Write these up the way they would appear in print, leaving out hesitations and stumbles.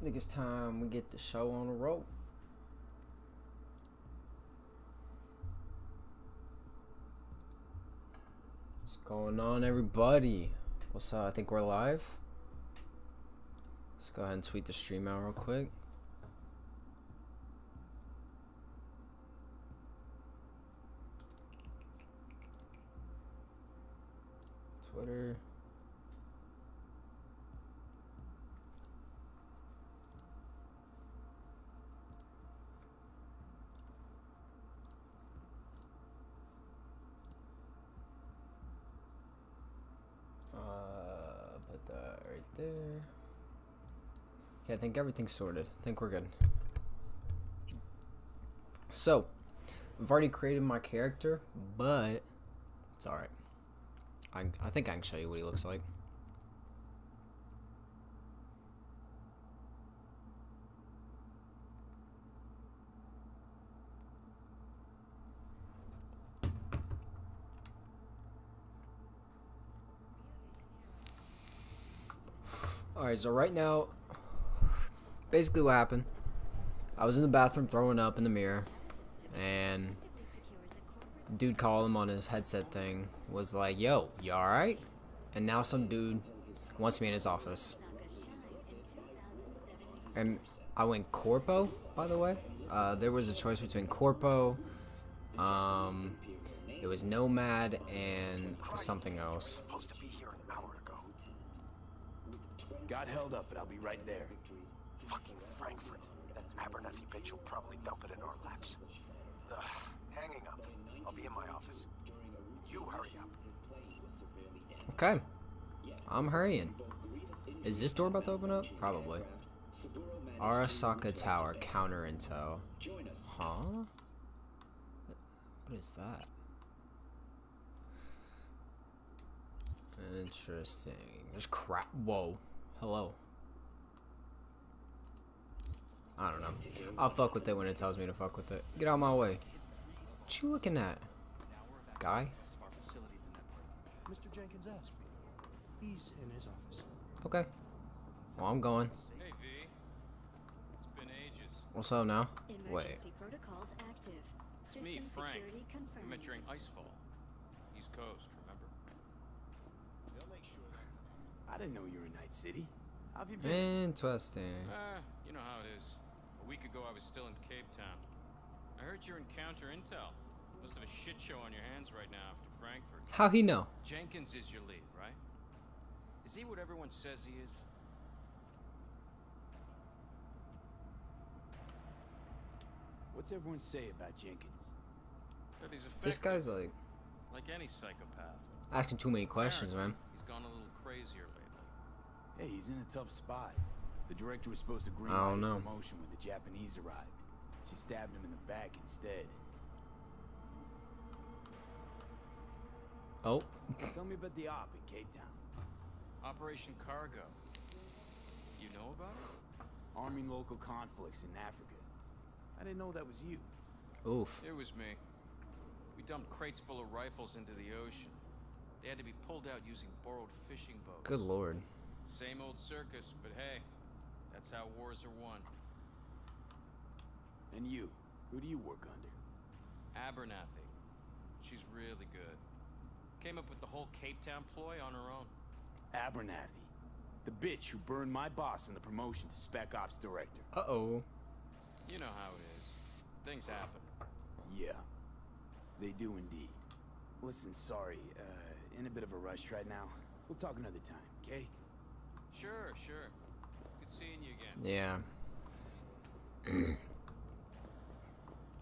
I think it's time we get the show on the road. What's going on, everybody? What's up? I think we're live. Let's go ahead and tweet the stream out real quick. Twitter. Put that right there. Okay, I think everything's sorted. I think we're good. So, I've already created my character, but it's alright. I think I can show you what he looks like. Alright, so right now, basically what happened, I was in the bathroom throwing up in the mirror, and dude called him on his headset thing, was like, yo, you alright? And now some dude wants me in his office. And I went Corpo, by the way. There was a choice between Corpo, it was Nomad, and something else. Got held up, but I'll be right there. Fucking Frankfurt. That Abernathy bitch will probably dump it in our laps. Ugh, hanging up. I'll be in my office. You hurry up. Okay. I'm hurrying. Is this door about to open up? Probably. Arasaka tower. Counter intel. Huh? What is that? Interesting. There's crap. Whoa. Hello. I don't know. I'll fuck with it when it tells me to fuck with it. Get out of my way. What you looking at, guy? Mr. Jenkins asked for you. He's in his office. Okay. Well, I'm going. Hey, V. It's been ages. What's up now? Wait. It's me, Frank. We met during Icefall. East Coast, remember? I didn't know you were in Night City. How have you been? Interesting. You know how it is. A week ago, I was still in Cape Town. I heard you're in counter intel. Must have a shit show on your hands right now after Frankfurt. How he know? Jenkins is your lead, right? Is he what everyone says he is? What's everyone say about Jenkins? That he's effective. This guy's like any psychopath. Asking too many questions, man. He's gone a little crazier lately. Hey, he's in a tough spot. The director was supposed to greenlight his promotion when the Japanese arrived. She stabbed him in the back instead. Oh. Tell me about the op in Cape Town. Operation Cargo. You know about it? Arming local conflicts in Africa. I didn't know that was you. Oof. It was me. We dumped crates full of rifles into the ocean. They had to be pulled out using borrowed fishing boats. Good lord. Same old circus, but hey, that's how wars are won. And you, who do you work under? Abernathy. She's really good. Came up with the whole Cape Town ploy on her own. Abernathy. The bitch who burned my boss in the promotion to Spec Ops Director. Uh-oh. You know how it is. Things happen. Yeah. They do indeed. Listen, sorry. In a bit of a rush right now. We'll talk another time, okay? Sure, sure. Good seeing you again. Yeah.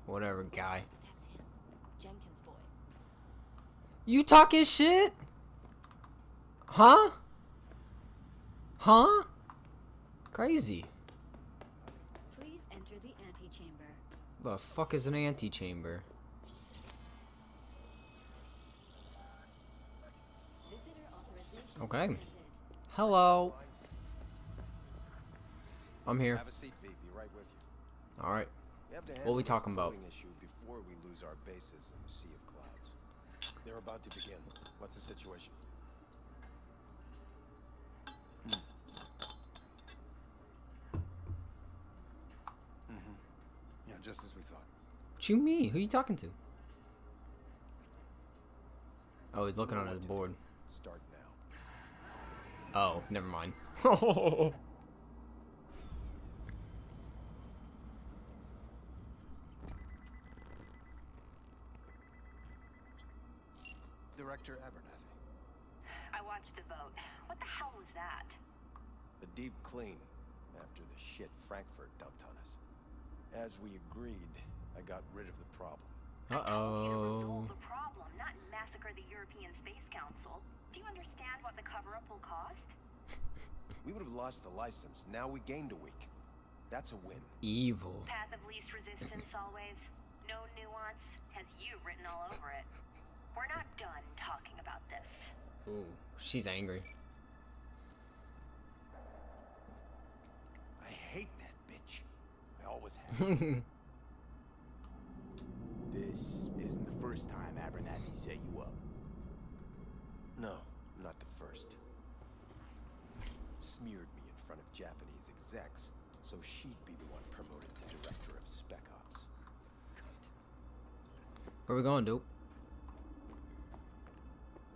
Whatever, guy. That's him. Jenkins boy. You talking shit? Huh? Huh? Crazy. Please enter the antechamber. The fuck is an antechamber? Okay. Hello. I'm here. Have a seat, V. Be right with you. All right. What are we talking about? Issue before we lose our bases in the sea of clouds. They're about to begin. What's the situation? just as we thought. What you mean? Who are you talking to? Oh, he's looking on his board. Start now. Oh, never mind. Director Abernathy. I watched the vote. What the hell was that? A deep clean after the shit Frankfurt dumped on us. As we agreed, I got rid of the problem. I told you to resolve the problem, not massacre the European Space Council. Do you understand what the cover-up will cost? We would have lost the license. Now we gained a week. That's a win. Evil. Path of least resistance always. No nuance. Has you written all over it. We're not done talking about this. Ooh, she's angry. I hate that bitch. I always have. This isn't the first time Abernathy set you up. No, not the first. Smeared me in front of Japanese execs, so she'd be the one promoted to director of Spec Ops. Good. Where we going, dude?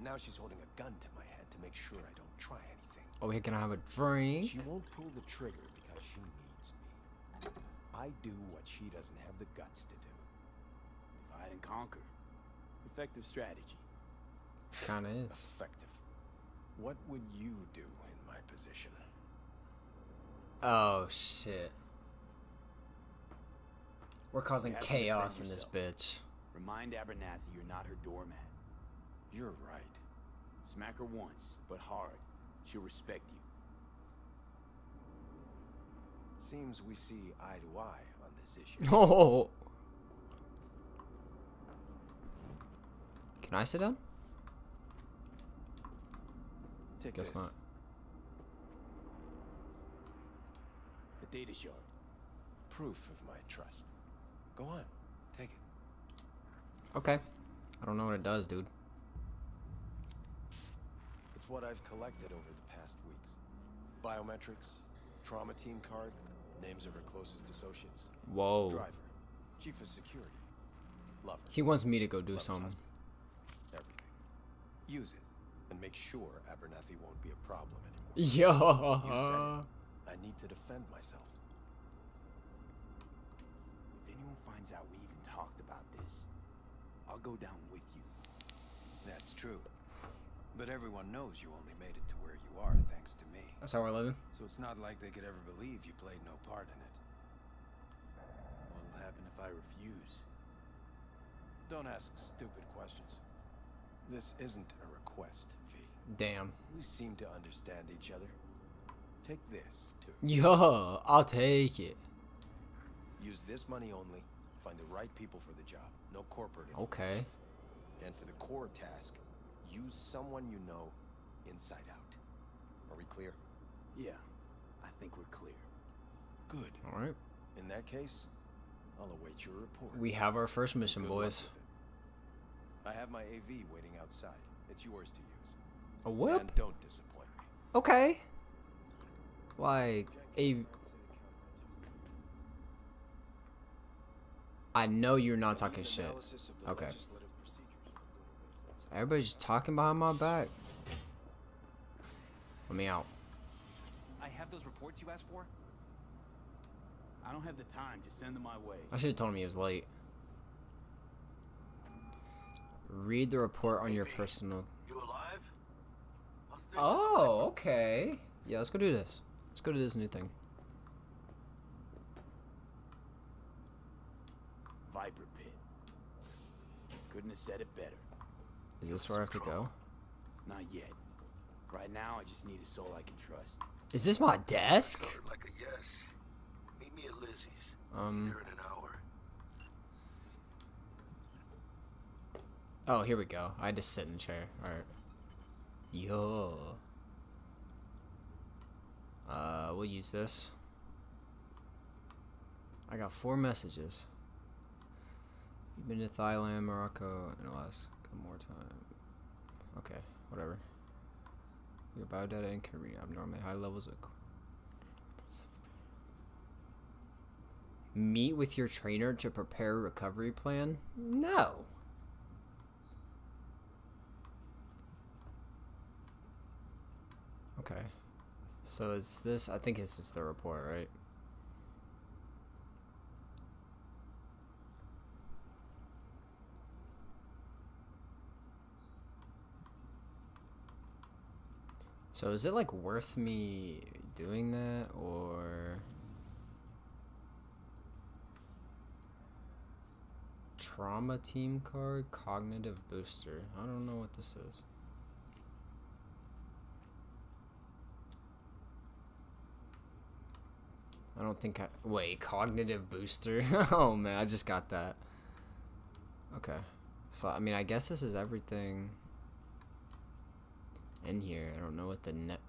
Now she's holding a gun to my head to make sure I don't try anything. Oh, here, can I have a drink? She won't pull the trigger because she needs me. I do what she doesn't have the guts to do. Divide and conquer. Effective strategy. Kind of is. Effective. What would you do in my position? Oh, shit. We're causing chaos in this bitch. Remind Abernathy you're not her doormat. You're right. Smack her once, but hard. She'll respect you. Seems we see eye to eye on this issue. Oh! Can I sit down? Take Guess this. Not. The data shard. Proof of my trust. Go on. Take it. Okay. I don't know what it does, dude. What I've collected over the past weeks. Biometrics, trauma team card, names of her closest associates. Whoa. Driver, chief of security, lover. He wants me to go do something. Everything. Use it and make sure Abernathy won't be a problem anymore. Yeah. I need to defend myself. If anyone finds out we even talked about this, I'll go down with you. That's true. But everyone knows you only made it to where you are thanks to me. That's how we're living. So it's not like they could ever believe you played no part in it. What'll happen if I refuse? Don't ask stupid questions. This isn't a request, V. Damn. We seem to understand each other. Take this, too. Yeah, I'll take it. Use this money only. Find the right people for the job. No corporate. Okay. And for the core task, use someone you know inside out. Are we clear? Yeah, I think we're clear. Good. All right. In that case, I'll await your report. We have our first mission, boys. I have my AV waiting outside. It's yours to use. A whip? And don't disappoint me. Okay. Like, I know you're not talking shit. Okay. Everybody's just talking behind my back. Let me out. I have those reports you asked for. I don't have the time. Just send them my way. I should have told him he was late. Read the report on your personal. You alive? Oh, okay. Yeah, let's go do this. Let's go do this new thing. Viper pit. Couldn't have said it better. Is this where I have to go? Not yet. Right now, I just need a soul I can trust. Is this my desk? Like a yes. Meet me at Lizzie's. There in an hour. Oh, here we go. I just sit in the chair. All right. Yo. We'll use this. I got 4 messages. You've been to Thailand, Morocco, and Alaska. More time. Okay, whatever. Your biodata and career abnormally high levels of meet with your trainer to prepare a recovery plan? No. Okay. So is this, I think this is the report, right? So is it like worth me doing that, or trauma team card, cognitive booster? I don't know what this is. I don't think I, wait, cognitive booster? Oh man, I just got that. Okay. So I mean, I guess this is everything in here. I don't know what the net.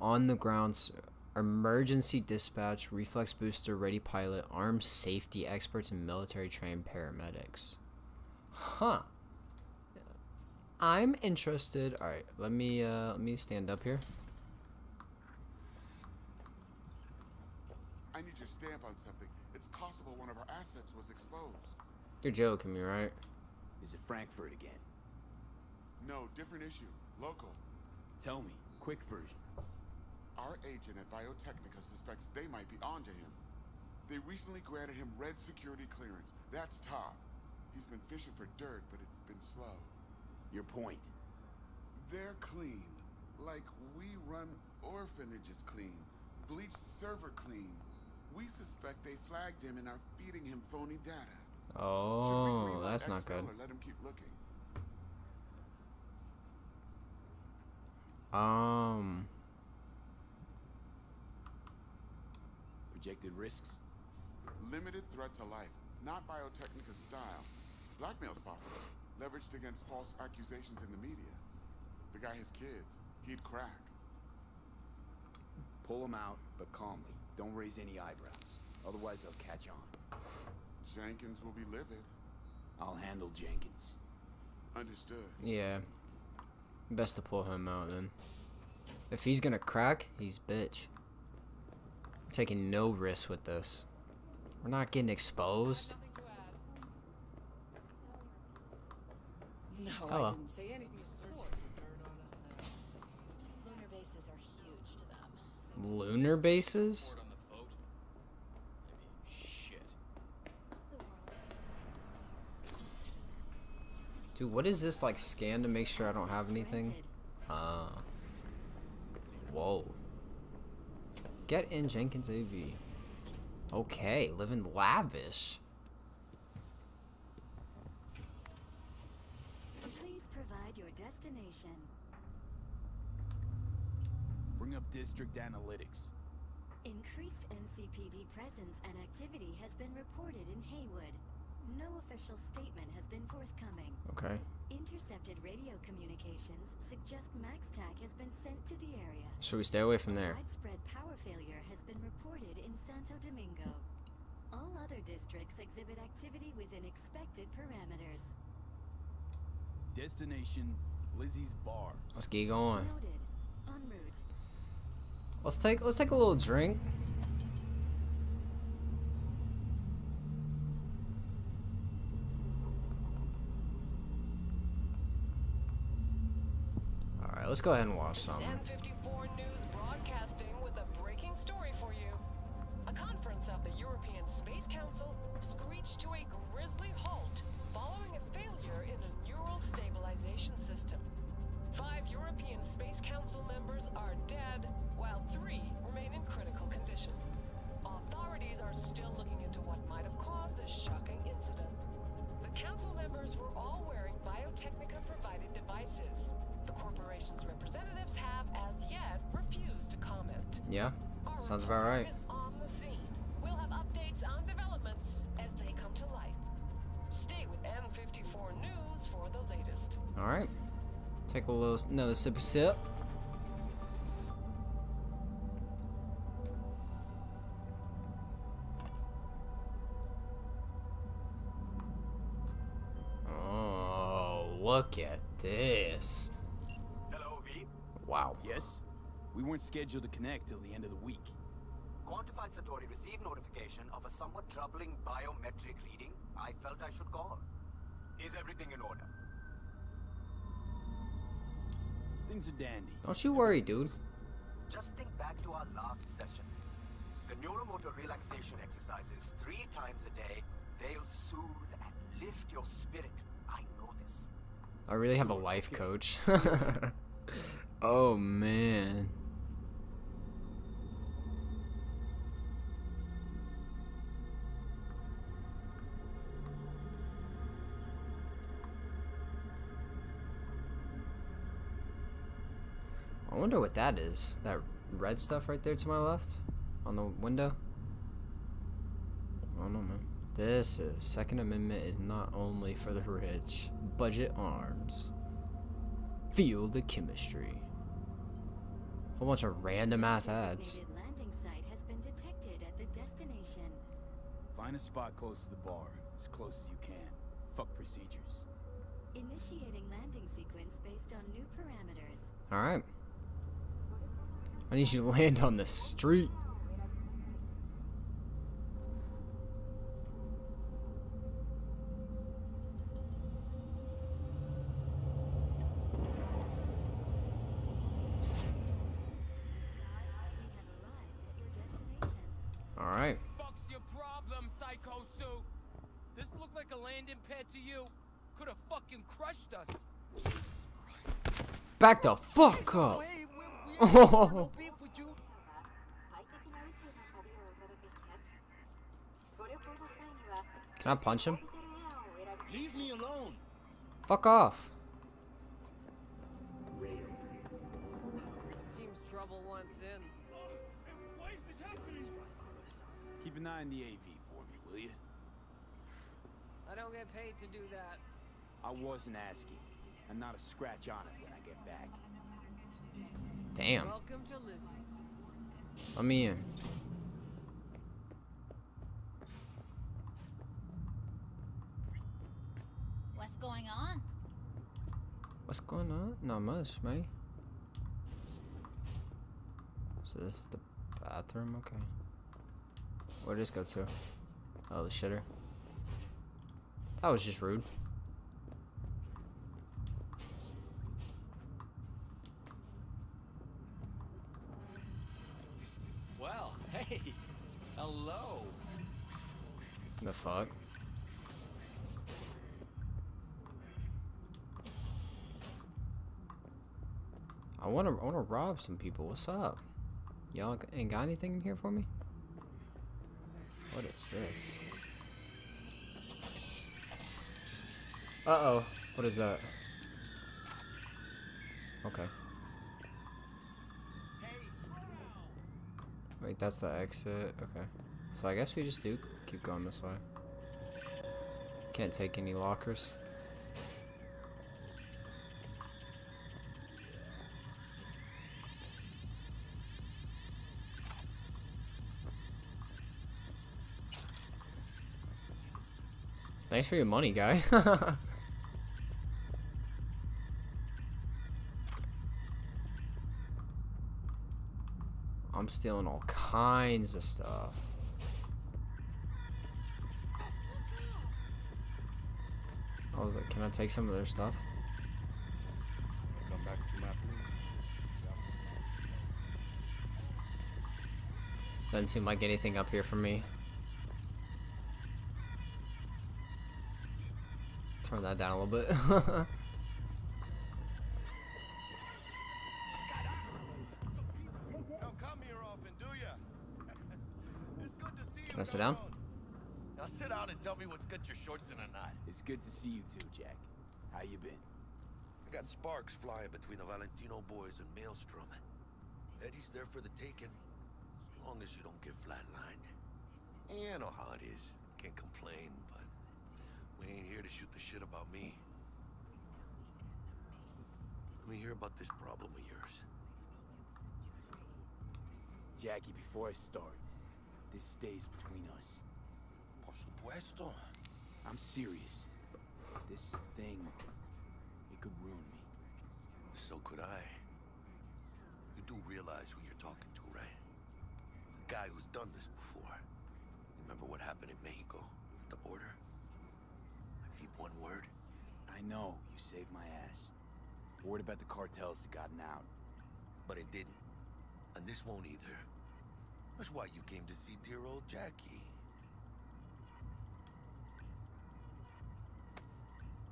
On the grounds, emergency dispatch, reflex booster, ready pilot, armed safety experts, and military trained paramedics. Huh. I'm interested. All right, let me stand up here. I need your stamp on something. It's possible one of our assets was exposed. You're joking me, right? Is it Frankfurt again? No, different issue. Local. Tell me, quick version. Our agent at Biotechnica suspects they might be onto him. They recently granted him red security clearance. That's top. He's been fishing for dirt, but it's been slow. Your point? They're clean. Like we run orphanages clean. Bleach server clean. We suspect they flagged him and are feeding him phony data. Oh, that's not good. Let him keep looking. Projected risks? Limited threat to life. Not Biotechnica style. Blackmail's possible. Leveraged against false accusations in the media. The guy has kids. He'd crack. Pull him out, but calmly. Don't raise any eyebrows. Otherwise, they'll catch on. Jenkins will be livid. I'll handle Jenkins. Understood. Yeah. Best to pull him out, then. If he's gonna crack, he's bitch. We're taking no risk with this. We're not getting exposed. No, hello. I didn't say anything of the sort. Lunar bases are huge to them. Lunar bases? Dude, what is this, like, scan to make sure I don't have anything? Whoa. Get in Jenkins AV. Okay, living lavish. Please provide your destination. Bring up district analytics. Increased NCPD presence and activity has been reported in Haywood. No official statement has been forthcoming. Okay. Intercepted radio communications suggest MaxTac has been sent to the area. Should we stay away from there? Widespread power failure has been reported in Santo Domingo. All other districts exhibit activity within expected parameters. Destination, Lizzie's bar. Let's get going. Noted. En route. Let's take a little drink. Let's go ahead and watch some. M54 News broadcasting with a breaking story for you. A conference of the European Space Council screeched to a grisly halt following a failure in a neural stabilization system. 5 European Space Council members are dead, while 3 remain in critical condition. Authorities are still looking into what might have caused this shocking incident. The council members were all wearing Biotechnica-provided devices. The corporation's representatives have, as yet, refused to comment. Yeah, sounds about right. On the scene. We'll have updates on developments as they come to light. Stay with M54 News for the latest. All right, take a little another sip of sip. Oh, look at this. Wow. Yes? We weren't scheduled to connect till the end of the week. Quantified Satori received notification of a somewhat troubling biometric reading. I felt I should call. Is everything in order? Things are dandy. Don't you worry, dude. Just think back to our last session. The neuromotor relaxation exercises 3 times a day. They'll soothe and lift your spirit. I know this. I really have a life coach. Oh, man. I wonder what that is. That red stuff right there to my left? On the window? I don't know, man. This is Second Amendment is not only for the rich. Budget arms. Feel the chemistry. Whole bunch of random ass ads. Landing site has been detected at the destination. Find a spot close to the bar, as close as you can. Fuck procedures. Initiating landing sequence based on new parameters. All right. I need you to land on the street. Back the fuck up! Oh. Can I punch him? Leave me alone! Fuck off! Seems trouble once in. Why is this happening? Keep an eye on the AV for me, will you? I don't get paid to do that. I wasn't asking. I'm not a scratch on it when I get back. Damn. Welcome to Lizzie's. Let me in. What's going on? What's going on? Not much, mate. So this is the bathroom? Okay. Where'd this go to? Oh, the shitter. That was just rude. Hello. The fuck? I wanna rob some people. What's up? Y'all ain't got anything in here for me? What is this? Uh-oh. What is that? Okay. Wait, that's the exit. Okay. So I guess we just do keep going this way. Can't take any lockers. Thanks for your money, guy. I'm stealing all kinds of stuff. I was like, can I take some of their stuff? Come back to map, please. Doesn't seem like anything up here for me. Turn that down a little bit. Can I sit down? Now sit down and tell me what's got your shorts in a knot. It's good to see you too, Jack. How you been? I got sparks flying between the Valentino boys and Maelstrom. Eddie's there for the taking, as long as you don't get flatlined. Yeah, I know how it is. Can't complain, but we ain't here to shoot the shit about me. Let me hear about this problem of yours. Jackie, before I start, this stays between us. Por supuesto. I'm serious. This thing, it could ruin me. So could I. do realize who you're talking to, right? The guy who's done this before. Remember what happened in Mexico, at the border? I need one word. I know, you saved my ass. I'm worried about the cartels that gotten out. But it didn't. And this won't either. That's why you came to see dear old Jackie.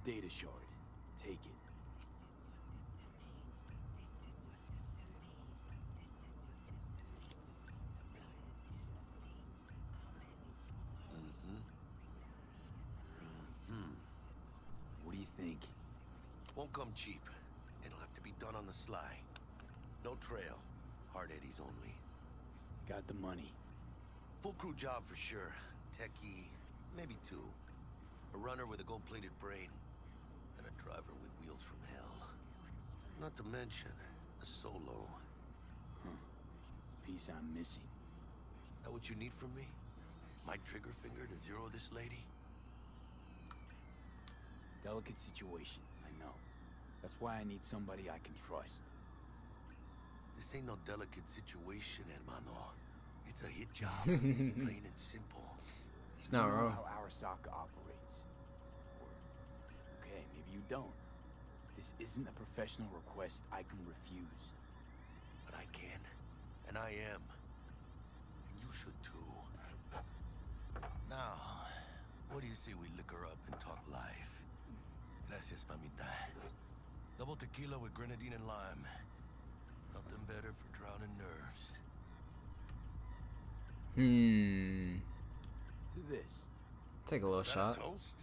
Data shard. Take it. What do you think? Won't come cheap. It'll have to be done on the sly. No trail. Hard eddies only. Got the money. Full crew job for sure. Techie, maybe two. A runner with a gold-plated brain. And a driver with wheels from hell. Not to mention, a solo. Piece I'm missing. That what you need from me? My trigger finger to zero this lady? Delicate situation, I know. That's why I need somebody I can trust. This ain't no delicate situation, hermano. It's a hit job, plain and simple. It's not wrong. How Arasaka operates. Okay, maybe you don't. This isn't a professional request I can refuse. But I can, and I am. And you should too. Now, what do you say we liquor up and talk life? Gracias, mamita. Double tequila with grenadine and lime. Nothing better for drowning nerves. To this. Take a little shot. A toast?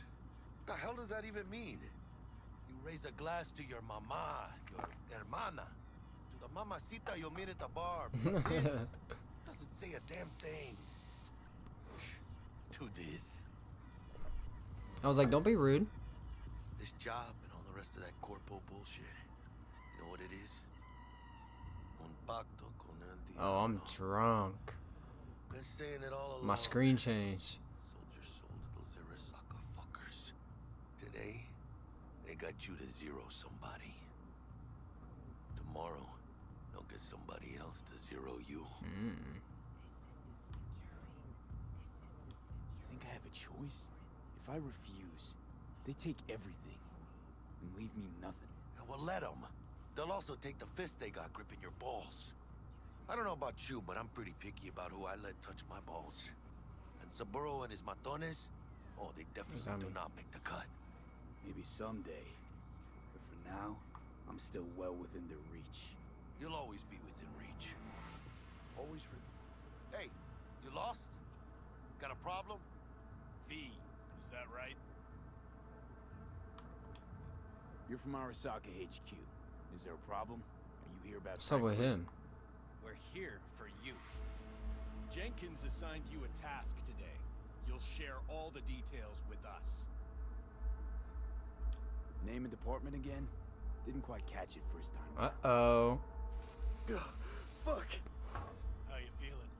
What the hell does that even mean? You raise a glass to your mama, your hermana, to the mamacita you'll meet at the bar. This doesn't say a damn thing. To this. I was like, don't be rude. This job and all the rest of that corpo bullshit. You know what it is? Oh, I'm drunk. Been saying it all along. My screen changed. Soldier sold those Arasaka fuckers. Today, they got you to zero somebody. Tomorrow, they'll get somebody else to zero you. You think I have a choice? If I refuse, they take everything and leave me nothing. Well, let them. They'll also take the fist they got gripping your balls. I don't know about you, but I'm pretty picky about who I let touch my balls. And Saburo and his matones, oh, they definitely do not make the cut. Maybe someday. But for now, I'm still well within their reach. You'll always be within reach. Always. Hey, you lost? Got a problem? V, is that right? You're from Arasaka HQ. Is there a problem? Are you here about something with him? We're here for you. Jenkins assigned you a task today. You'll share all the details with us. Name and department again? Didn't quite catch it first time. Uh-oh. Fuck. How you feeling?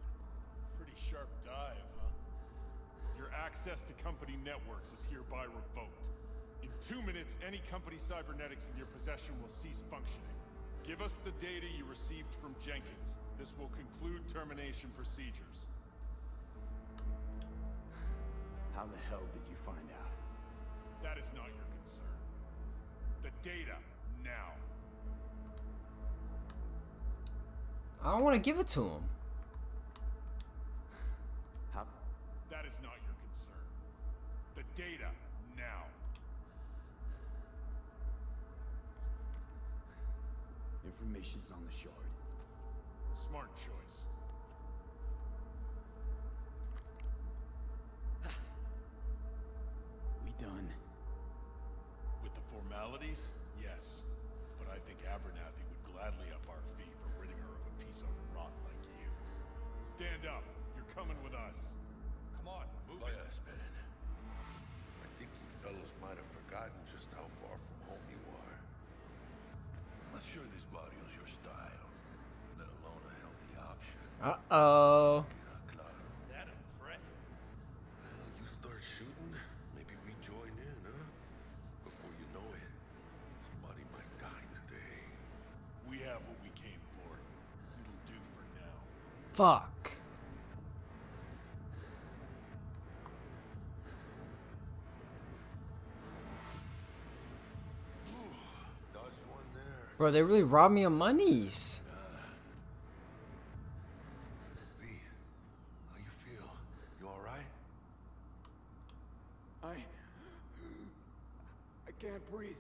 Pretty sharp dive, huh? Your access to company networks is hereby revoked. In 2 minutes, any company cybernetics in your possession will cease functioning. Give us the data you received from Jenkins. This will conclude termination procedures. How the hell did you find out? That is not your concern. The data, now. I don't want to give it to him. How? That is not your concern. The data, now. Information's on the shard. Smart choice. We done? With the formalities? Yes. But I think Abernathy would gladly up our fee for ridding her of a piece of rot like you. Stand up. You're coming with us. Come on, move it. I think you fellows might have forgotten just how far from home you are. I'm not sure this body is your style, let alone a healthy option. Uh-oh. Is that a threat? Well, you start shooting, maybe we join in, huh? Before you know it, somebody might die today. We have what we came for. Fuck. Bro, they really robbed me of monies. B, how you feel? You all right? I can't breathe.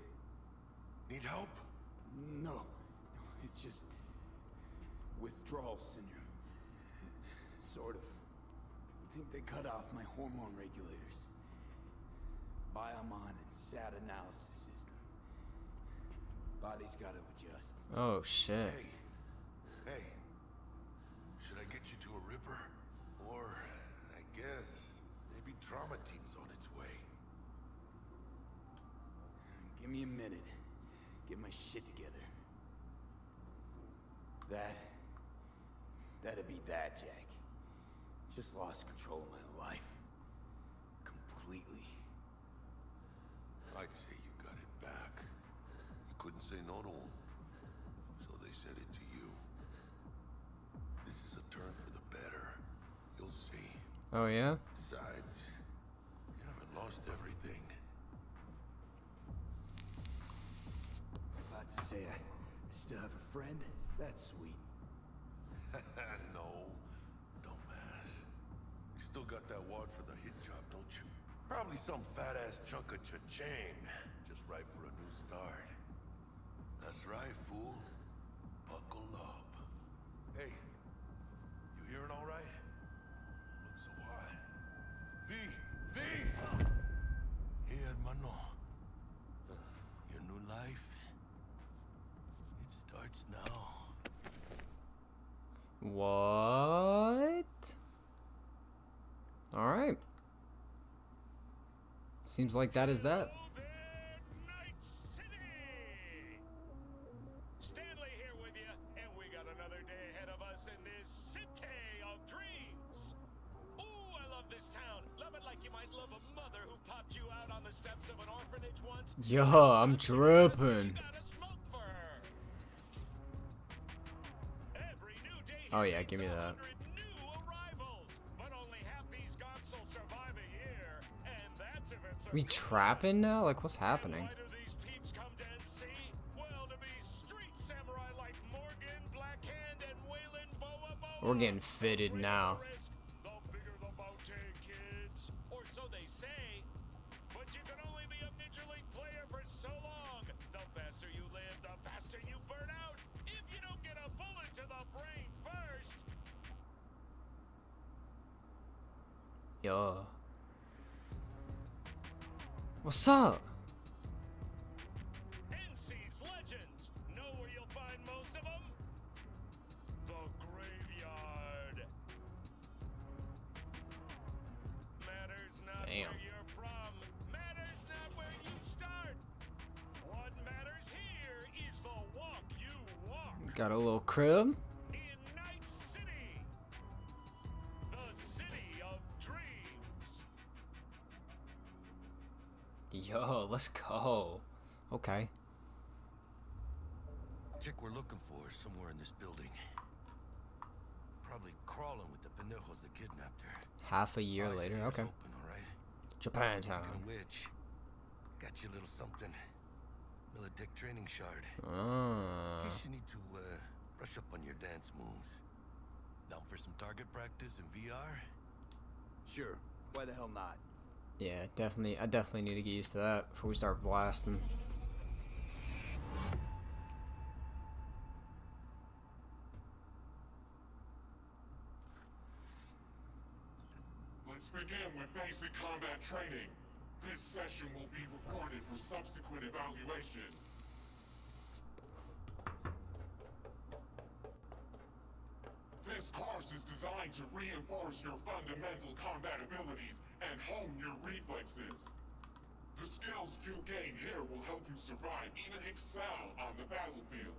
Need help? No, it's just withdrawal syndrome. Sort of. I think they cut off my hormone regulators. Biomon and SAT analysis system. Body's got to adjust. Oh shit. Hey, should I get you to a ripper? Or, I guess, maybe trauma team's on its way. Give me a minute. Get my shit together. That'd be that, Jack. Just lost control of my life. Completely. I'd say you got it back. You couldn't say no to them. So they said it to you. This is a turn for the better. You'll see. Oh, yeah? Besides, you haven't lost everything. Glad to say I still have a friend. That's sweet. No, dumbass. You still got that wad for the hit job, don't you? Probably some fat-ass chunk of cha-chain. Just right for a new start. That's right, fool. Buckle up. Hey, you hearing all right? Look so high. V! Hey, hermano. Your new life? It starts now. What? All right. Seems like that is that. Night City. Stanley here with you, and we got another day ahead of us in this city of dreams. Ooh, I love this town. Love it like you might love a mother who popped you out on the steps of an orphanage once. Yo, I'm tripping. Oh yeah, give me that. We trapping now? Like, what's happening? We're getting fitted now. Yo. What's up? NC's legends. Know where you'll find most of them? The graveyard. Matters not where you're from. Matters not where you start. What matters here is the walk you walk. Got a little crib. Yo, let's go. Okay. Chick we're looking for is somewhere in this building. Probably crawling with the pendejos that kidnapped her. Half a year later, okay. Open, all right? Japantown. Which got you a little something. Militech training shard. In case you need to brush up on your dance moves. Down for some target practice in VR? Sure. Why the hell not? Yeah, definitely. I definitely need to get used to that before we start blasting. Let's begin with basic combat training. This session will be recorded for subsequent evaluation. This course is designed to reinforce your fundamental combat abilities and hone your reflexes. The skills you gain here will help you survive, even excel on the battlefield.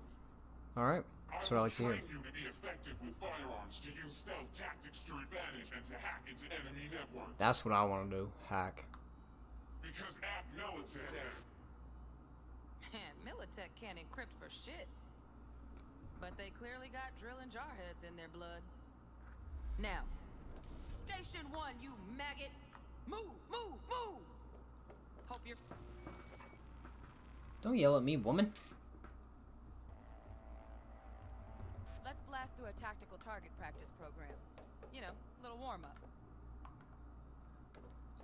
Alright, that's what I like to hear. I will train you to be effective with firearms, to use stealth tactics to your advantage, and to hack into enemy networks. That's what I want to do, hack. Because at Militech... Man, Militech can't encrypt for shit. But they clearly got drill and jarheads in their blood. Now, Station 1, you maggot! Move, move, move! Hope you're... Don't yell at me, woman. Let's blast through a tactical target practice program. You know, a little warm-up.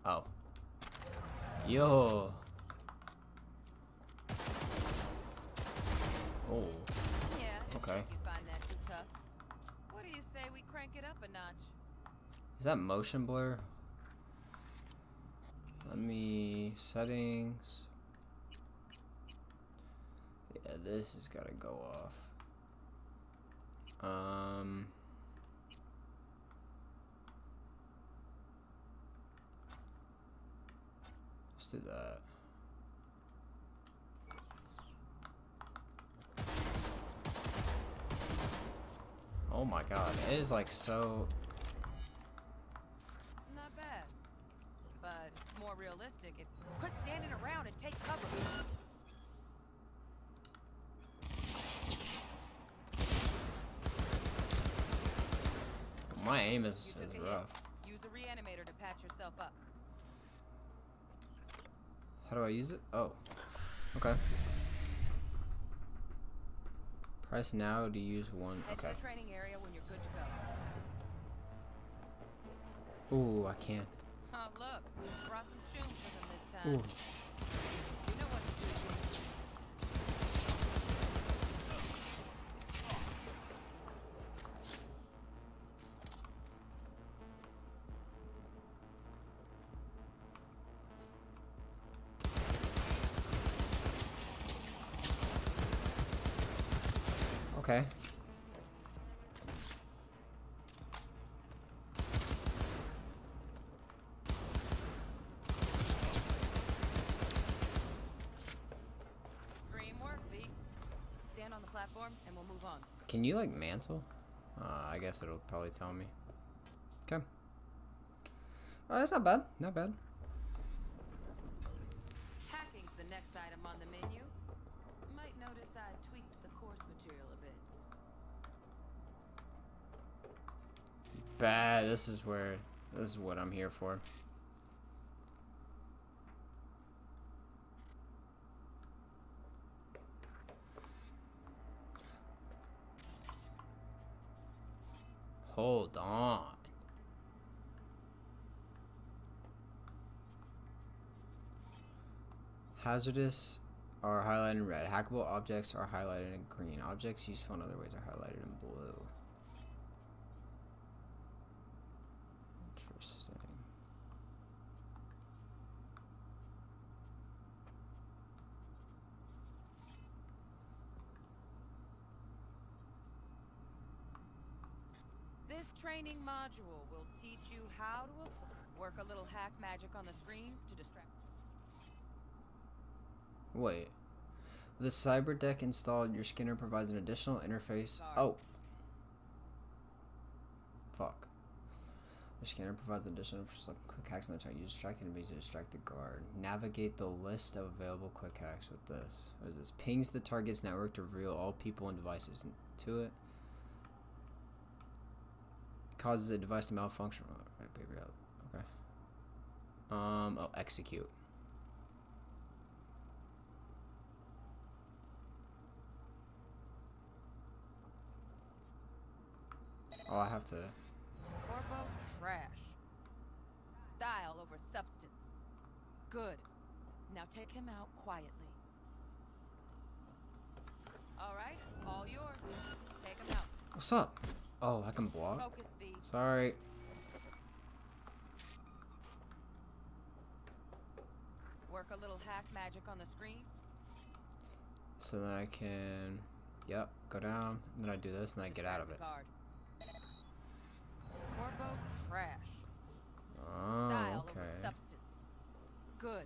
Oh. Yo. Oh. Yeah, okay. You find that too tough. What do you say we crank it up a notch? Is that motion blur? Let me... settings... Yeah, this has got to go off. Let's do that. Oh my god, it is like so... Not bad. But it's more realistic if you quit standing around and take cover. My aim is rough. Use a reanimator to patch yourself up. How do I use it? Oh. Okay. Press now to use one. Okay. Head to the training area when you're good to go. Ooh, I can. Oh, look. We brought some tunes with him this time. Ooh. You know what to do. Okay. Dream work, V. Stand on the platform and we'll move on. Can you like mantle? I guess it'll probably tell me. Okay. Oh, that's not bad. Not bad. Hacking's the next item on the menu. You might notice I tweaked the course material a bit. Bad. This is what I'm here for. Hold on. Hazardous are highlighted in red. Hackable objects are highlighted in green. Objects useful in other ways are highlighted in blue. Interesting. This training module will teach you how to work a little hack magic on the screen to distract. Wait. The cyber deck installed, your scanner provides an additional interface. Oh. Fuck. Your scanner provides additional for some quick hacks on the track. Use distracting ability to distract the guard. Navigate the list of available quick hacks with this. What is this? Pings the target's network to reveal all people and devices to it. Causes a device to malfunction. Okay. Oh, execute. Oh, I have to. Corpo trash. Style over substance. Good. Now take him out quietly. All right, all yours. Take him out. What's up? Oh, I can block. Focus, V. Sorry. Work a little hack magic on the screen. So then I can, yep, go down. And then I do this, and I get out of it. Guard. Corpo trash. Oh, style okay. Over substance. Good.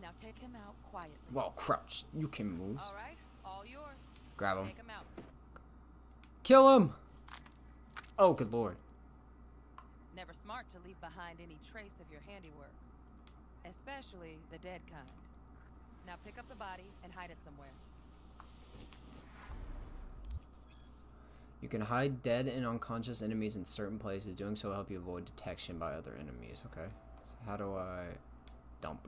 Now take him out quietly. Well, crouch. You can move. All right, all yours. Grab him. Take him out. Kill him. Oh, good lord. Never smart to leave behind any trace of your handiwork, especially the dead kind. Now pick up the body and hide it somewhere. You can hide dead and unconscious enemies in certain places. Doing so will help you avoid detection by other enemies. Okay. So how do I dump?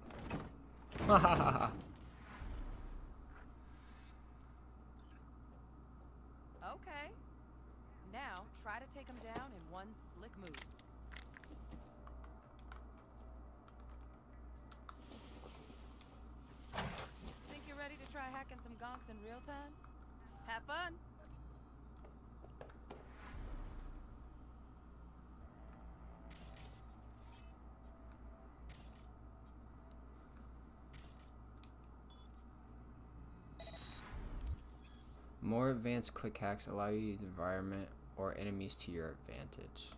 Ha ha ha ha. Okay. Now try to take them down in one slick move. Think you're ready to try hacking some gonks in real time? Have fun. More advanced quick hacks allow you to use the environment or enemies to your advantage.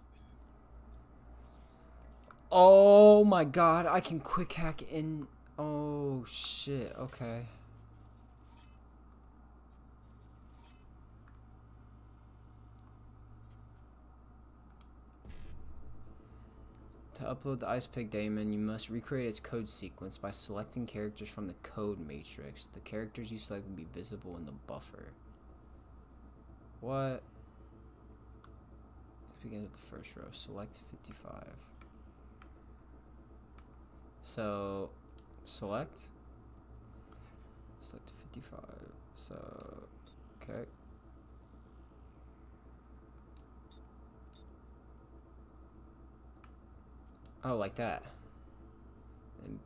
Oh my god, I can quick hack in. Oh shit, okay. To upload the Ice Pig daemon, you must recreate its code sequence by selecting characters from the code matrix. The characters you select will be visible in the buffer. What? Let's begin with the first row. Select 55. So, select 55. So, okay. Oh, like that. And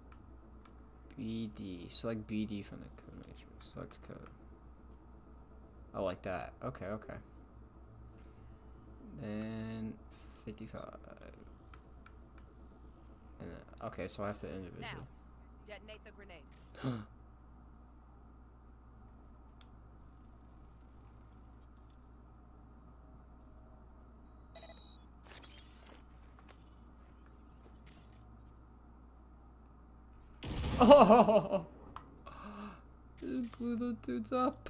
BD. Select BD from the code matrix. Select code. Oh, like that. Okay, okay. Then 55. And then, okay, so I have to individually. Now, detonate the grenade. Oh! Just blew the dudes up.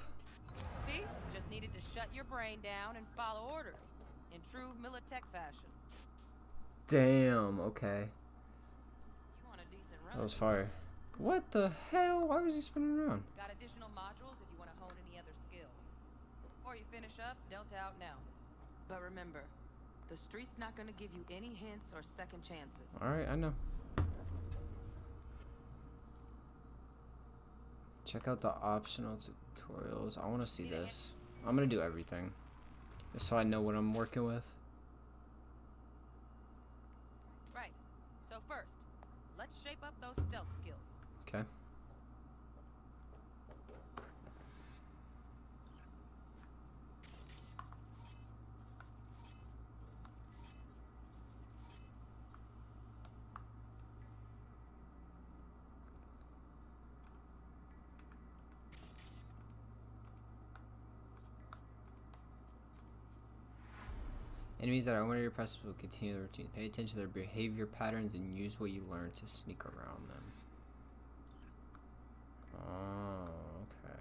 Needed to shut your brain down and follow orders in true Militech fashion. Damn, okay. You want a decent run. That was fire. What the hell? Why was he spinning around? Got additional modules if you want to hone any other skills. Or you finish up, dealt out now. But remember, the street's not going to give you any hints or second chances. Alright, I know. Check out the optional tutorials. I want to see this. I'm gonna do everything, just so I know what I'm working with. Right. So first, let's shape up those stealth skills. Okay. Enemies that are one of your presses will continue the routine. Pay attention to their behavior patterns and use what you learn to sneak around them. Oh, okay.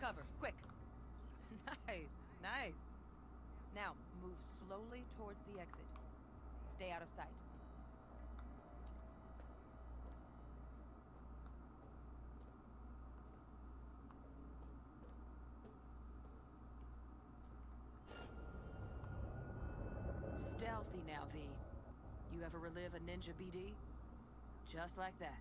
Cover, quick. Nice, nice. Now move slowly towards the exit. Stay out of sight. Stealthy now, V. You ever relive a ninja BD? Just like that.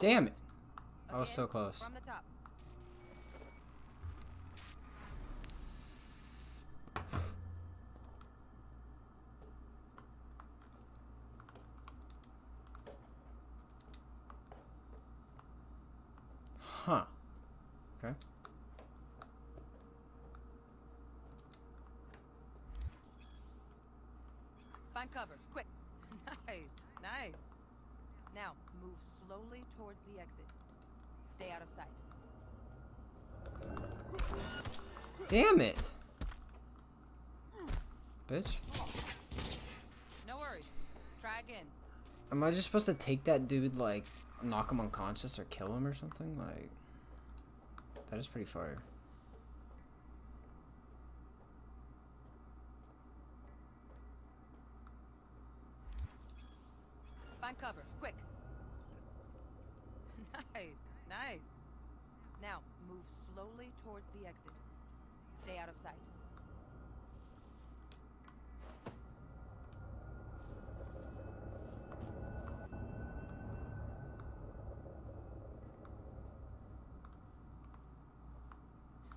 Damn it. I was so close. From the top. Huh. Okay. Find cover, quick. Nice, nice. Now, move slowly towards the exit. Stay out of sight. Damn it. Bitch. No worries. Try again. Am I just supposed to take that dude, like, knock him unconscious or kill him or something? Like, that is pretty fire. Find cover, quick. Nice, nice. Now, move slowly towards the exit. Stay out of sight.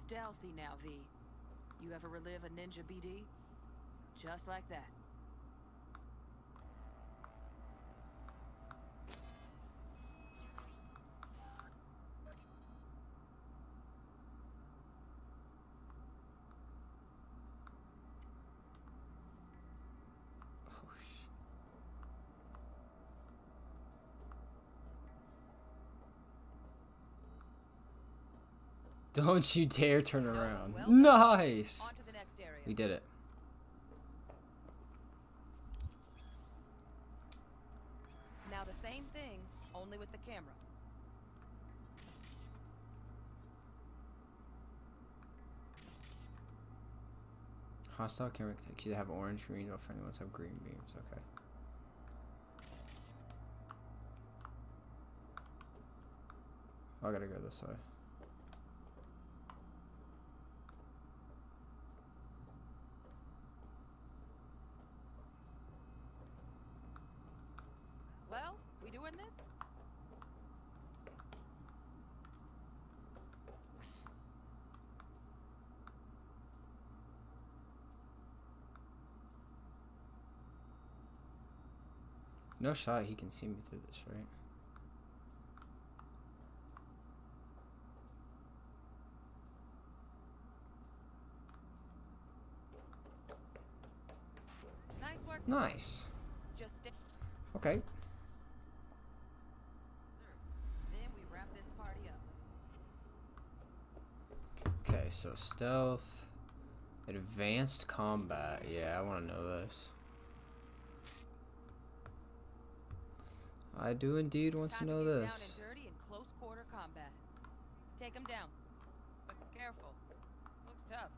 Stealthy now, V. You ever relive a ninja BD? Just like that. Don't you dare turn around. Well, nice! On to the next area. We did it. Now the same thing, only with the camera. Hostile camera takes you to have orange green, or friendly ones have green beams. Okay. I gotta go this way. No shot, he can see me through this, right? Nice work. Nice. Just okay. Then we wrap this party up. Okay, so stealth, advanced combat. Yeah, I want to know this. I do indeed want to know this. Down and dirty in close quarter combat. Take him down, but careful. Looks tough.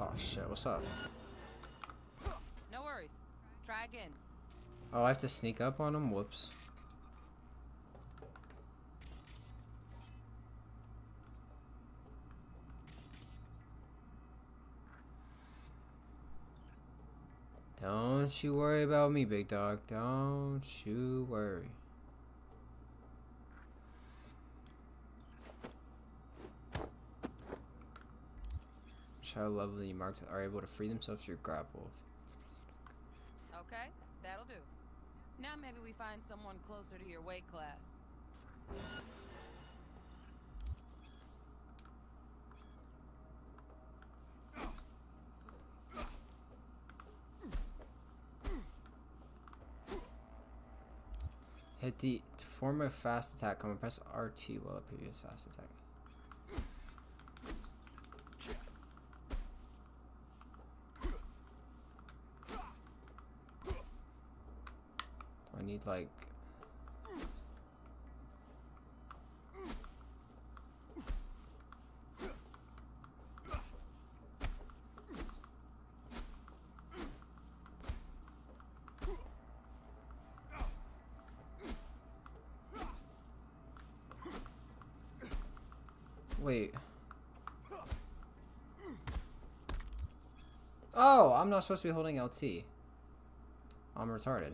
Oh shit! What's up? No worries. Try again. Oh, I have to sneak up on him. Whoops. Don't you worry about me, big dog. Don't you worry. Child lovely marked are able to free themselves through grapple. Okay, that'll do. Now maybe we find someone closer to your weight class. Hit the to form a fast attack. I'm gonna press RT while a previous fast attack. I need like. Wait. Oh, I'm not supposed to be holding LT. I'm retarded.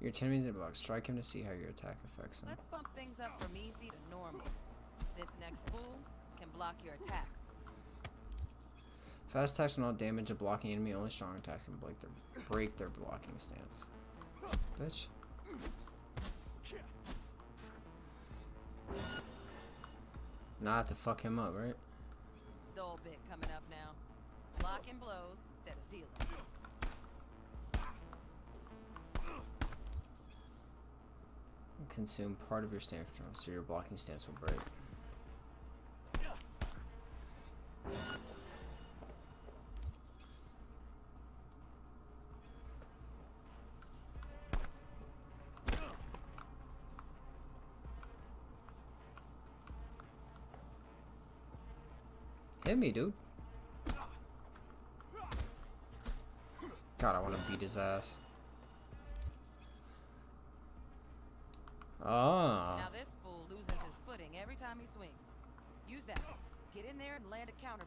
Your enemies in a block. Strike him to see how your attack affects him. Let's bump things up from easy to normal. This next fool can block your attacks. Fast attacks will not damage a blocking enemy. Only strong attacks can break their blocking stance. Bitch. Now I have to fuck him up, right? Dull bit coming up now. Blocking blows instead of dealing. Consume part of your stance, so your blocking stance will break. Hit me, dude. God, I want to beat his ass. Oh. Now this fool loses his footing every time he swings. Use that. Get in there and land a counterpunch.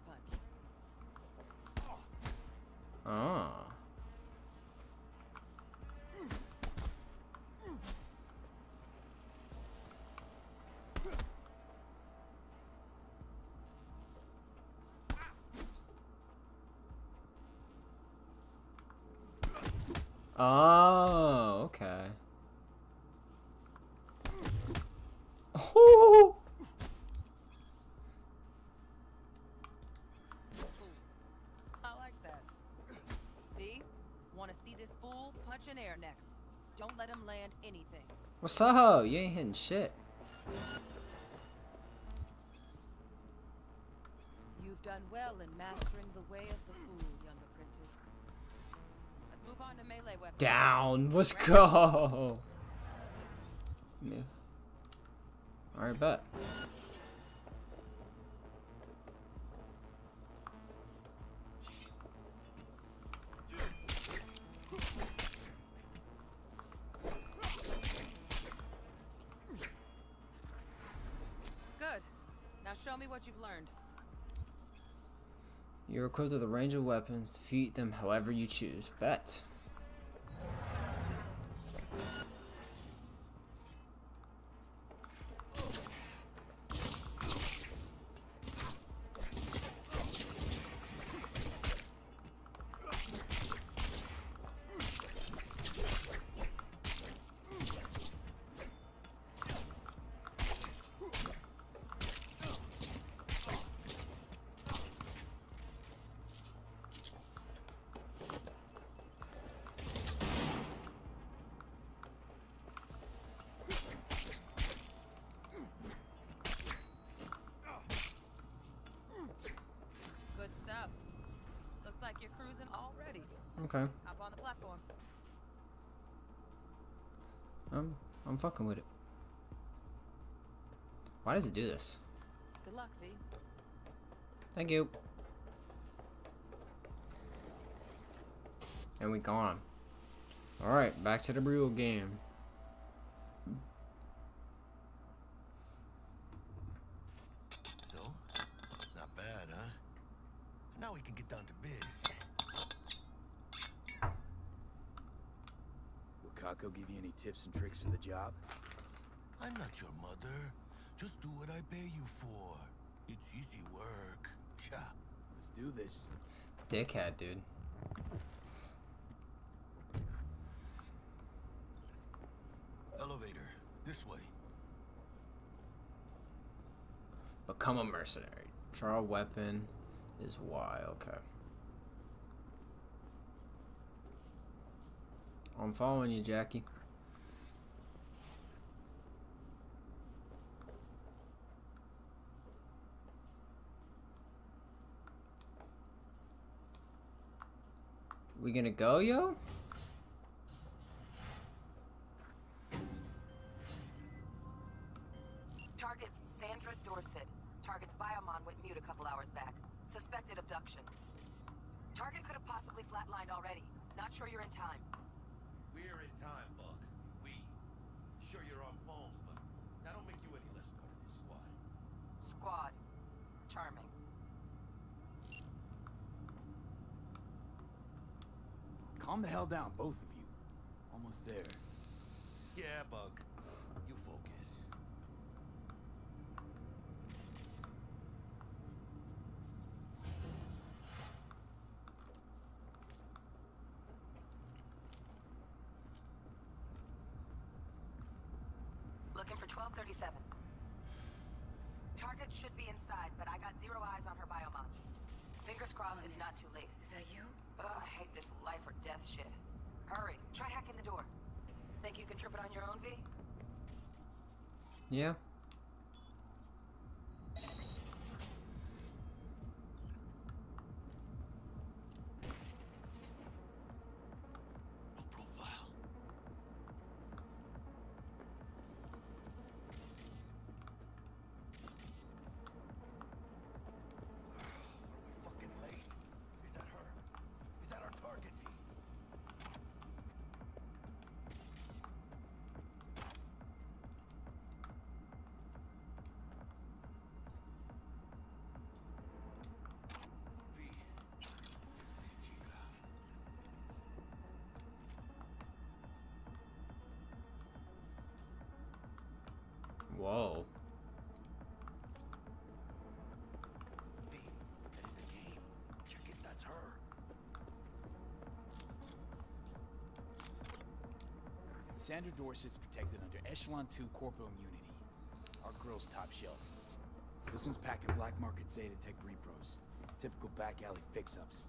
Oh. Oh, okay. Ooh. I like that. B, want to see this fool punch in air next. Don't let him land anything. What's up? You ain't hitting shit. You've done well in mastering the way of the fool, young apprentice. Let's move on to melee weapons. Down. Let's go. Yeah. Alright, bet. Good. Now show me what you've learned. You're equipped with a range of weapons. Defeat them however you choose. Bet. You're cruising already. Okay. Hop on the platform. I'm fucking with it. Why does it do this? Good luck, V. Thank you. And we gone. All right, back to the real game. Tips and tricks for the job? I'm not your mother. Just do what I pay you for. It's easy work. Yeah. Let's do this. Dickhead, dude. Elevator. This way. Become a mercenary. Draw a weapon is Y. Okay. I'm following you, Jackie. We gonna go, yo? Targets Sandra Dorsett. Targets Biomon went mute a couple hours back. Suspected abduction. Target could have possibly flatlined already. Not sure you're in time. We're in time, Buck. We. Sure you're on phones, but that don't make you any less part of this squad. Squad. Charming. Calm the hell down, both of you. Almost there. Yeah, Buck. You focus. Looking for 1237. Target should be inside, but I got zero eyes on her biomon. Fingers crossed it's not too late. Is that you? Oh, I hate this life or death shit. Hurry, try hacking the door. Think you can trip it on your own, V? Yeah. Whoa. V, that is the game. Check it, that's her. Sandra Dorsett's protected under Echelon 2 Corpo immunity. Our girl's top shelf. This one's packing black market Zeta Tech repros. Typical back alley fix-ups.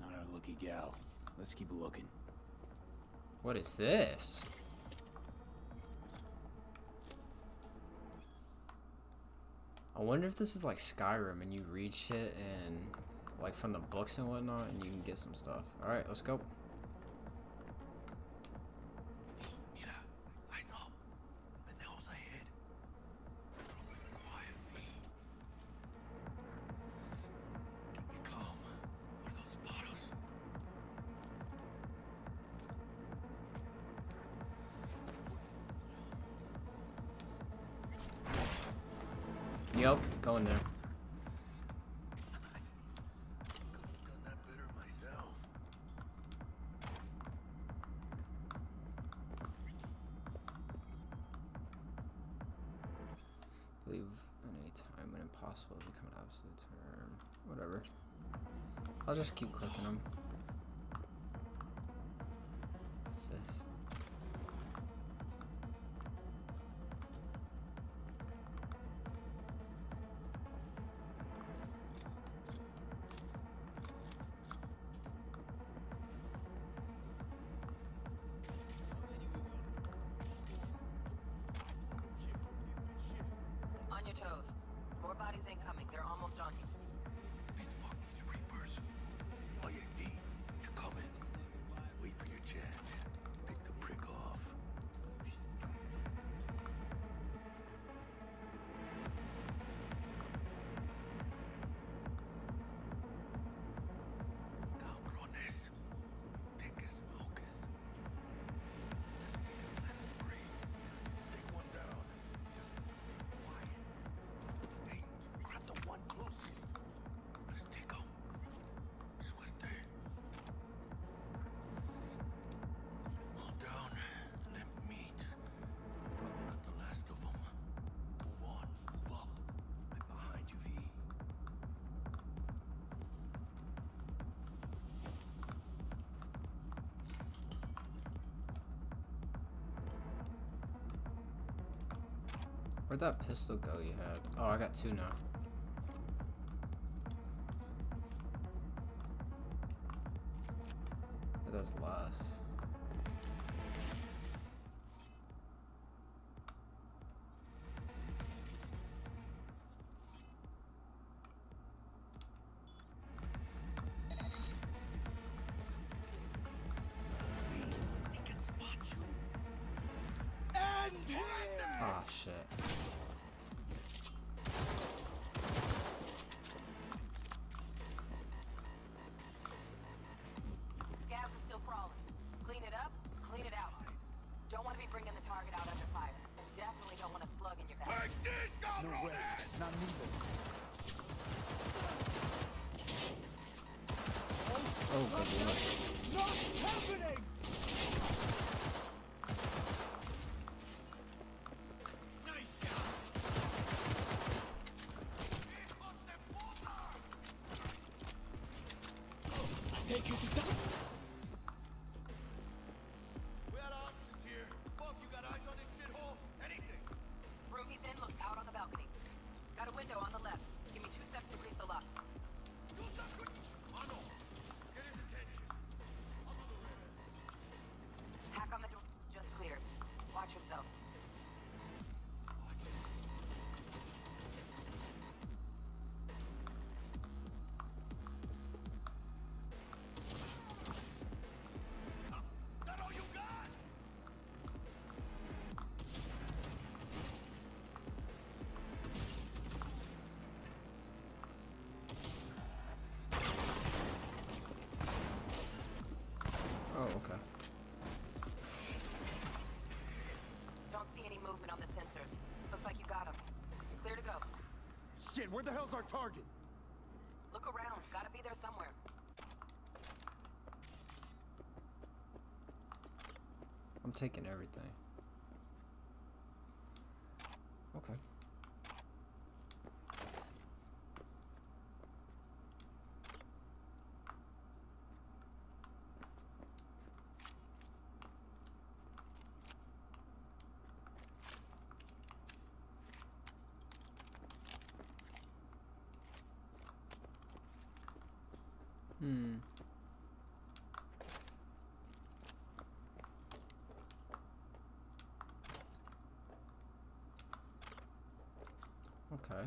Not our lucky gal. Let's keep looking. What is this? I wonder if this is like Skyrim and you read shit and like from the books and whatnot and you can get some stuff. Alright, let's go. Yep, go in there. Believe in any time an impossible to become an absolute term. Whatever. I'll just keep clicking them. What's this? More bodies incoming. They're almost on you. These fucking reapers. All you need, they're coming. Wait for your chance. Pick the prick off. Cabrones. Thick as locusts. Let's be a man of spree. Take one down. Where'd that pistol go you had? Oh, I got two now. It does less. Ah, shit. Scavs are still take you to town. We had options here. Fuck, you got eyes on this shithole? Anything. Room he's in looks out on the balcony. Got a window on the left. Give me 2 seconds to grease the lock. Mano, get his attention. I'm on the river. Hack on the door. Just cleared. Watch yourselves. Where the hell's our target? Look around. Gotta be there somewhere. I'm taking everything. Okay. Okay. I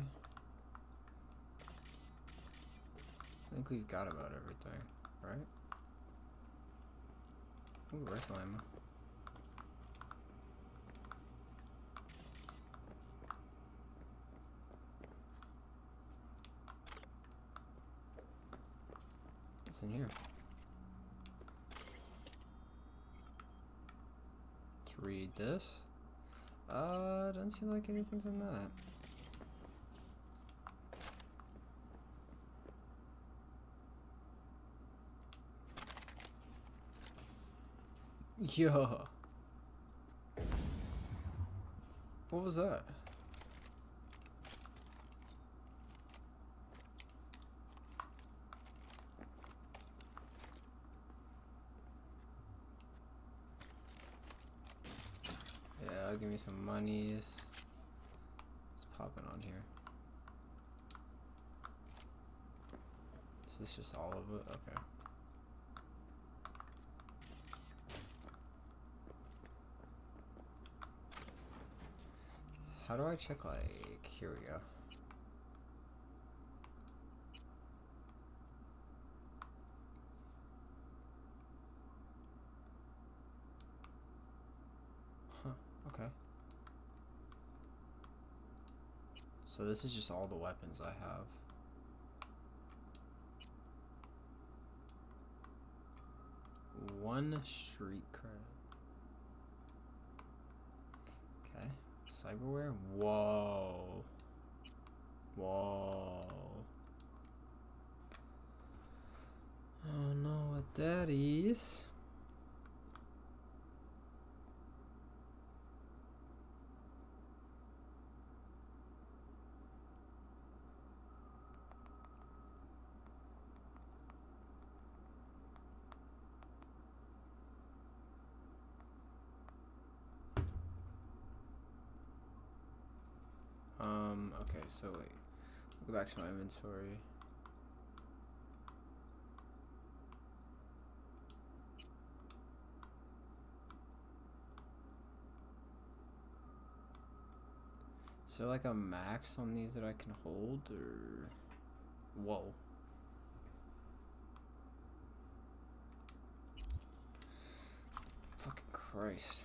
think we've got about everything, right? Ooh, we're climbing. What's in here? Let's read this. Doesn't seem like anything's in that. Yo. What was that? Yeah, give me some monies. It's popping on here. Is this just all of it? Okay. How do I check, like, here we go. Huh, okay. So this is just all the weapons I have. One street card. Cyberware? Whoa. Whoa. I don't know what that is. Okay, so wait, I'll go back to my inventory. Is there like a max on these that I can hold, or? Whoa. Fucking Christ.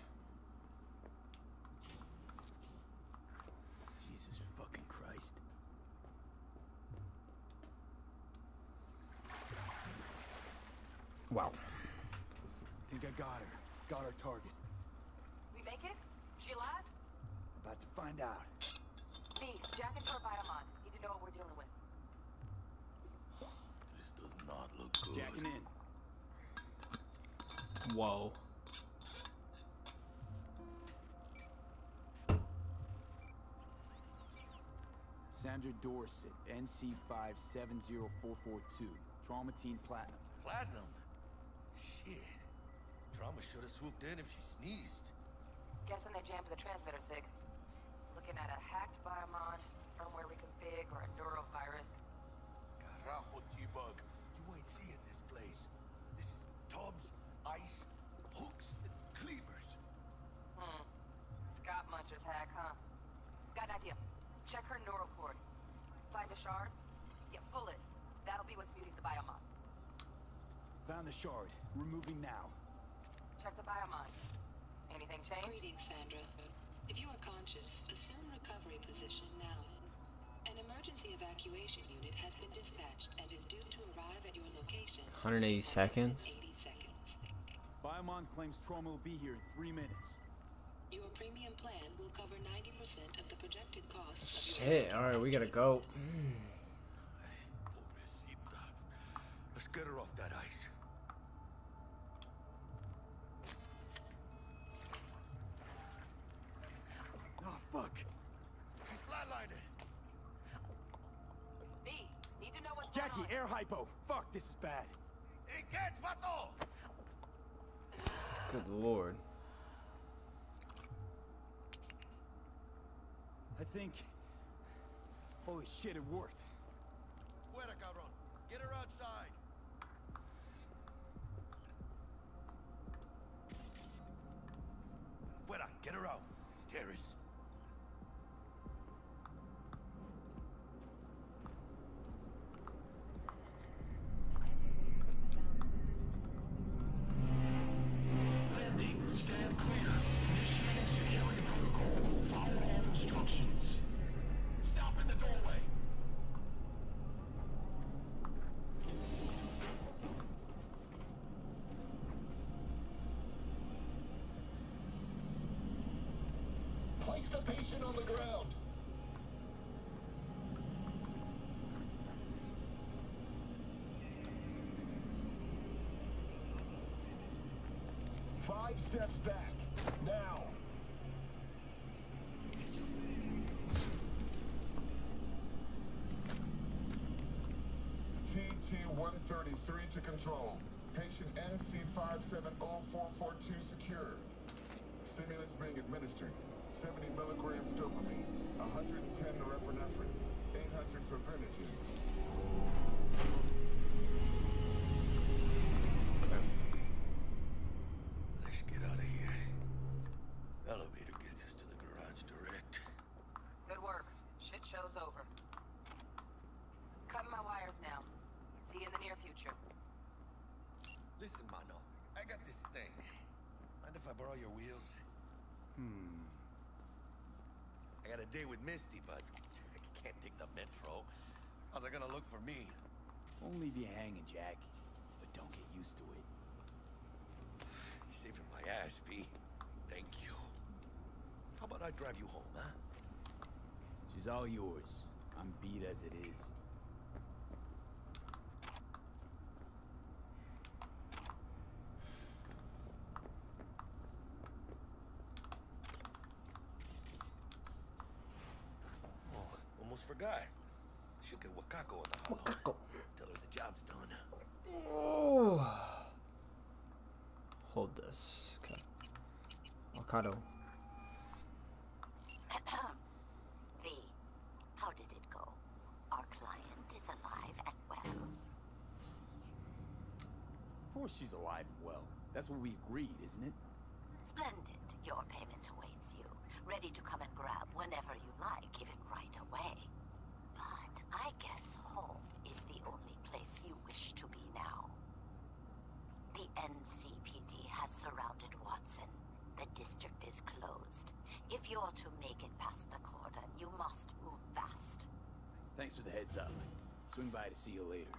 Wow. Think I got her. Got our target. We make it? She alive? About to find out. B, Jack and for Biomon. Need to know what we're dealing with. This does not look good. Jacking in. Whoa. Sandra Dorsett, NC570442, Trauma Team Platinum. platinum. Shit. Trauma should have swooped in if she sneezed. Guessing they jammed the transmitter, Sig. Looking at a hacked Biomon, firmware reconfig, or a neurovirus. Carajo, T-Bug. You ain't seeing this place. This is tubs, ice, hooks, and cleavers. Hmm. Scott Muncher's hack, huh? Got an idea. Check her neurocord. Find a shard? Yeah, pull it. That'll be what's muting the Biomon. Found the shard. Removing now. Check the Biomon. Anything changed? Greetings, Sandra. If you are conscious, assume recovery position now. An emergency evacuation unit has been dispatched and is due to arrive at your location. 180 seconds? Biomon claims Trauma will be here in 3 minutes. Your premium plan will cover 90% of the projected cost. Shit, alright, we gotta go. Let's get her off that ice. Oh, fuck. She's flatlining. B, need to know what's going on. Jackie, air hypo. Fuck, this is bad. Engage, Vato! Good lord. I think... Holy shit, it worked. Fuera, cabrón. Get her outside. Fuera, get her out. Terrace. Steps back. Now. TT-133 to control. Patient NC570442 secure. Stimulants being administered. 70 milligrams dopamine. 110 norepinephrine. 800 for verminogen. Show's over. Cutting my wires now. See you in the near future. Listen, Mano. I got this thing. Mind if I borrow your wheels? Hmm. I got a date with Misty, but I can't take the metro. How's it gonna look for me? Won't leave you hanging, Jack. But don't get used to it. You're saving my ass, V. Thank you. How about I drive you home, huh? She's all yours. I'm beat as it is. Oh, almost forgot. She'll get Wakako on the hollow. Tell her the job's done. Oh. Hold this. Okay. Wakako. She's alive and well. That's what we agreed, isn't it? Splendid. Your payment awaits you. Ready to come and grab whenever you like, even right away. But I guess home is the only place you wish to be now. The NCPD has surrounded Watson. The district is closed. If you're to make it past the cordon, you must move fast. Thanks for the heads up. Swing by to see you later.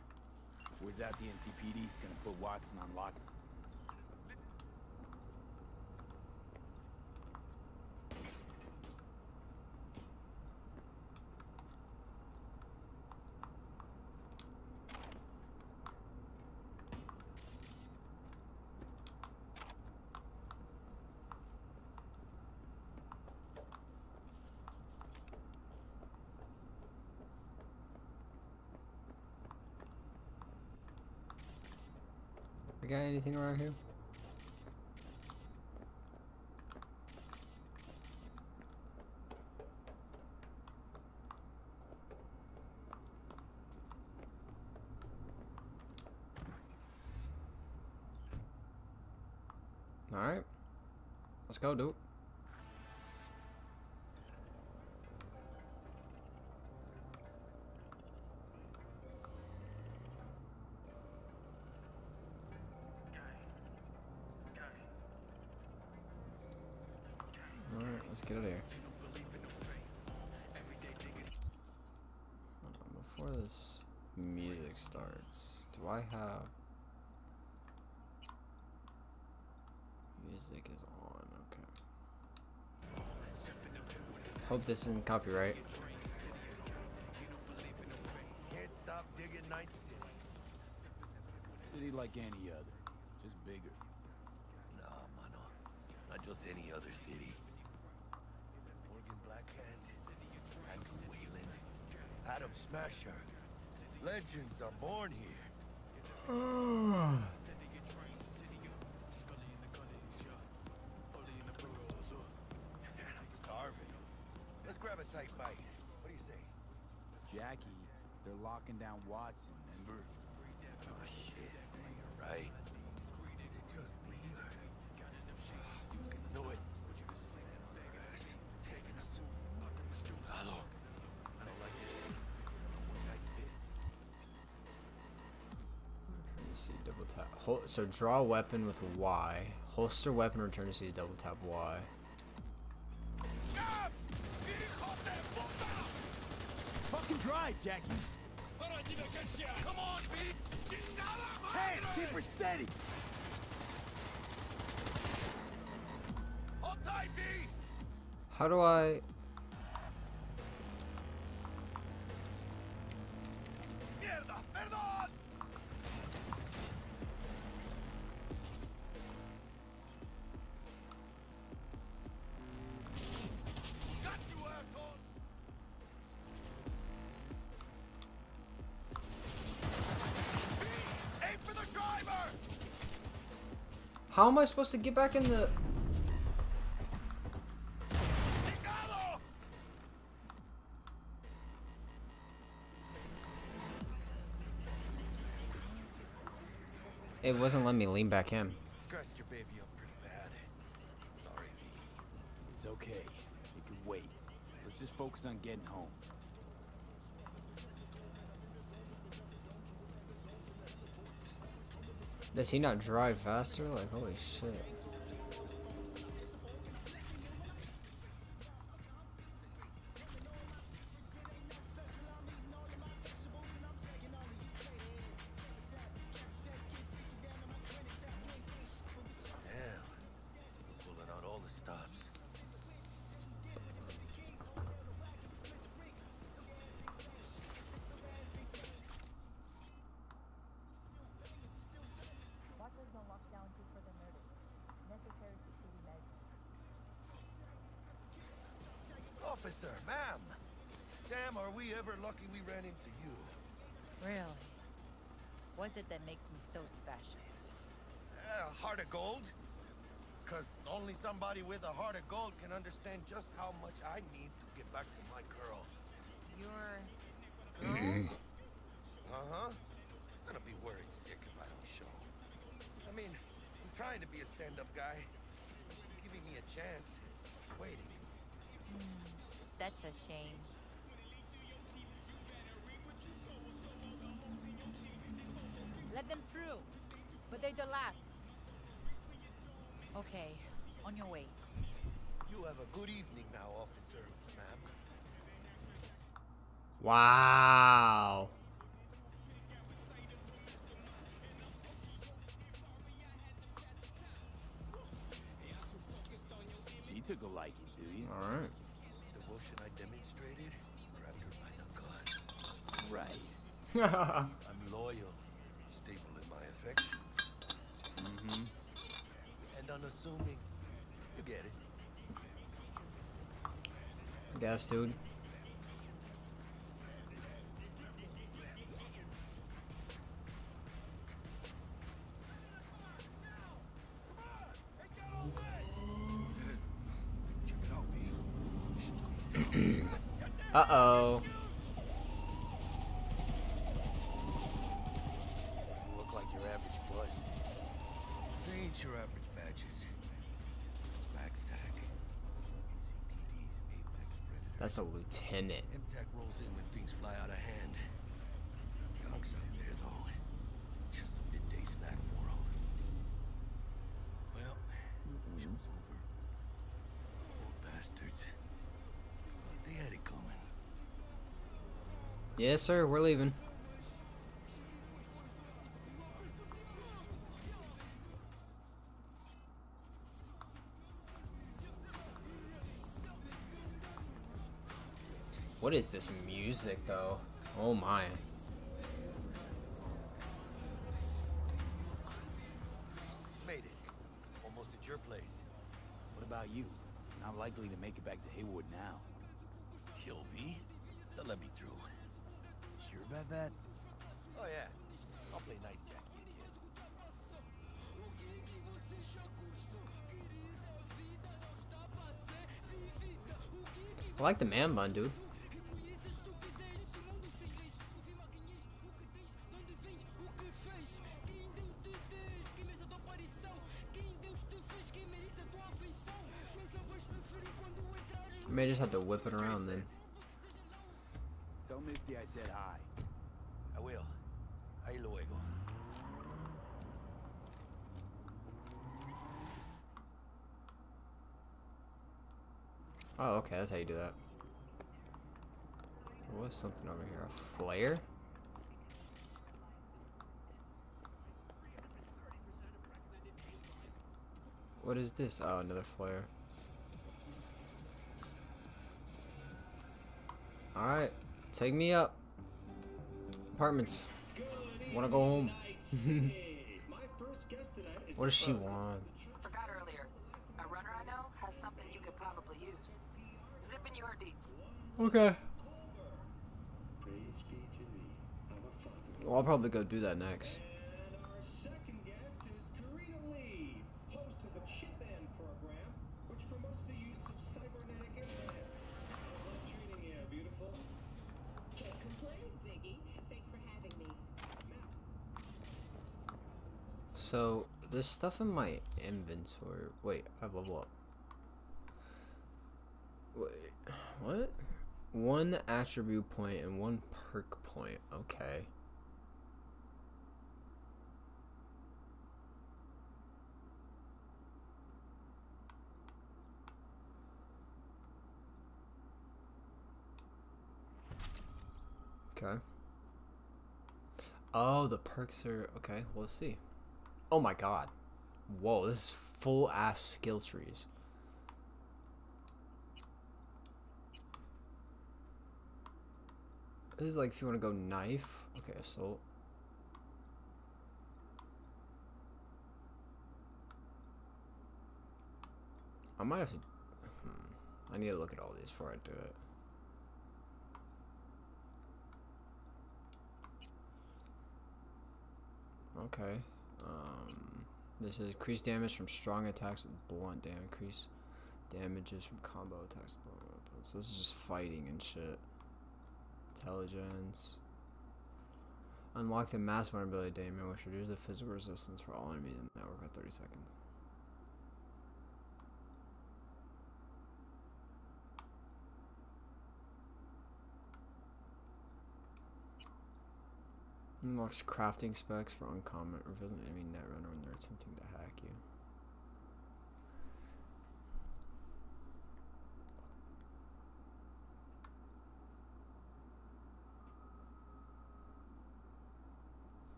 Word's out the NCPD is gonna put Watson on lock. guy anything around here? Alright. Let's go, dude. Let's get out of here. Before this music starts, do I have... Music is on, okay. Hope this isn't copyright. Can't stop digging Night City. City like any other, just bigger. Nah, mano, not just any other city. Andrew Wayland, Adam Smasher, legends are born here. I'm starving. Let's grab a tight bite. What do you say? Jackie, they're locking down Watson, remember? Oh shit, you're right. Double tap. So draw weapon with Y. Holster weapon. Return to see. Double tap Y. Fucking drive, Jackie. Come on, bitch. Hey, keep her steady. Hold tight, B. How do I? How am I supposed to get back in the... It wasn't letting me lean back in. Scratched your baby up pretty bad. Sorry, V. It's okay. It can wait. Let's just focus on getting home. Does he not drive faster? Like, holy shit. Officer, ma'am. Damn, are we ever lucky we ran into you. Really? What's it that makes me so special? Heart of gold? Because only somebody with a heart of gold can understand just how much I need to get back to my girl. Your girl? Uh-huh. I'm gonna be worried sick if I don't show. I mean, I'm trying to be a stand-up guy. She's giving me a chance. Waiting. That's a shame. Let them through, but they're the last. Okay, on your way. You have a good evening now, officer, ma'am. Wow. She took a liking to you. All right. I demonstrated, grabbed her by the gun. Right. I'm loyal, stable in my affection. Mm-hmm. And unassuming. You get it. I guess, dude. Uh-oh. You look like your average bust. This ain't your average badges. It's MaxTac. That's a lieutenant. MTAC rolls in when things fly out of hand. Gonks out there, though. Just a midday snack for them. Well, show's over. Old bastards. But they had it coming. Yes, sir. We're leaving. What is this music, though? Oh my. Made it. Almost at your place. What about you? Not likely to make it back to Haywood now. TLV? Don't let me through. Sure about that? Oh yeah. I'll play nice, Jack, you idiot. I like the man bun, dude. I may just have to whip it around then. Tell Misty I said hi. I will. Ahí luego. Oh, okay, that's how you do that. There was something over here. A flare? What is this? Oh, another flare. Alright, take me up. Apartments. Wanna go home. What does she want? Forgot earlier. A runner I know has something you could probably use. Zip in your deets. Okay. Well, I'll probably go do that next. So, there's stuff in my inventory. Wait, I level up. Wait, what? One attribute point and one perk point. Okay. Okay. Oh, the perks are... Okay, well, let's see. Oh my god. Whoa, this is full ass skill trees. This is like if you want to go knife. Okay, assault. I might have to... I need to look at all these before I do it. Okay. This is increased damage from strong attacks with blunt damage. Increased damages from combo attacks with blunt weapons. So this is just fighting and shit. Intelligence. Unlock the mass vulnerability damage, which reduces the physical resistance for all enemies in the network by 30 seconds. Unlocks crafting specs for uncommon, revealing enemy netrunner when they're attempting to hack you.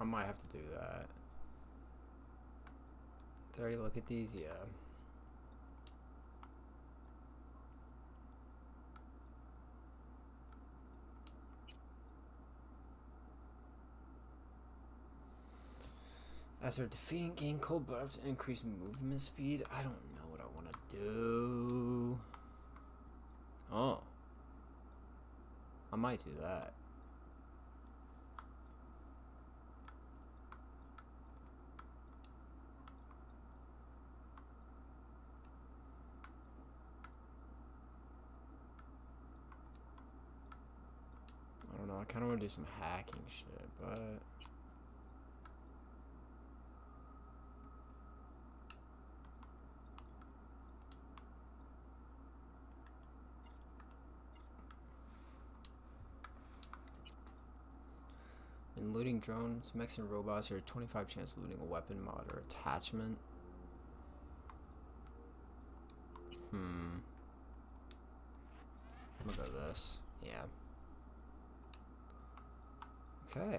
I might have to do that. Did I already look at these? Yeah. After defeating, gain cold blood to increase movement speed. I don't know what I want to do. Oh. I might do that. kind of want to do some hacking shit, but... In looting drones, mechs and robots are a 25% chance of looting a weapon mod or attachment. I'm gonna go this. Yeah. Okay.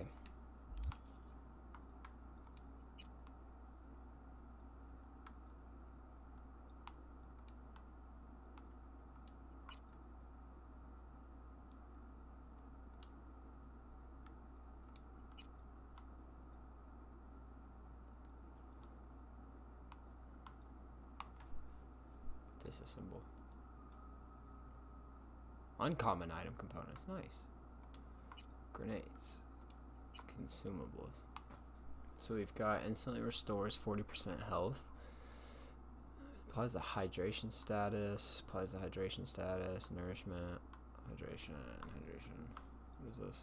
Disassemble. Uncommon item components, nice. Grenades. Consumables. So we've got instantly restores 40% health. Applies the hydration status. Applies the hydration status. Nourishment. Hydration. Hydration. What is this?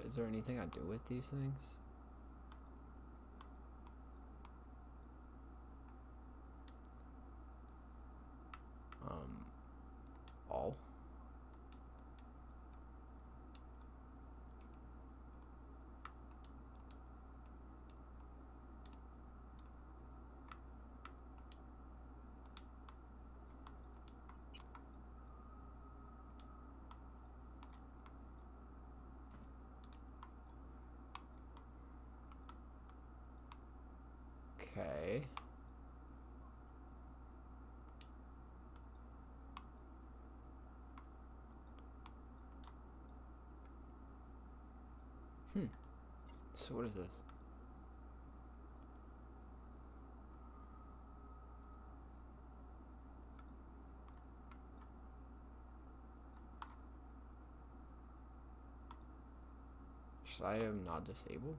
What, is there anything I do with these things? All. Okay. So what is this? Should I have not disabled?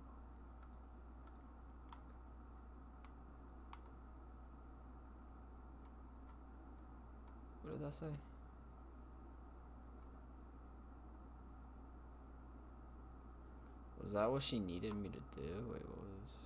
What did that say? Was that what she needed me to do? Wait, what was...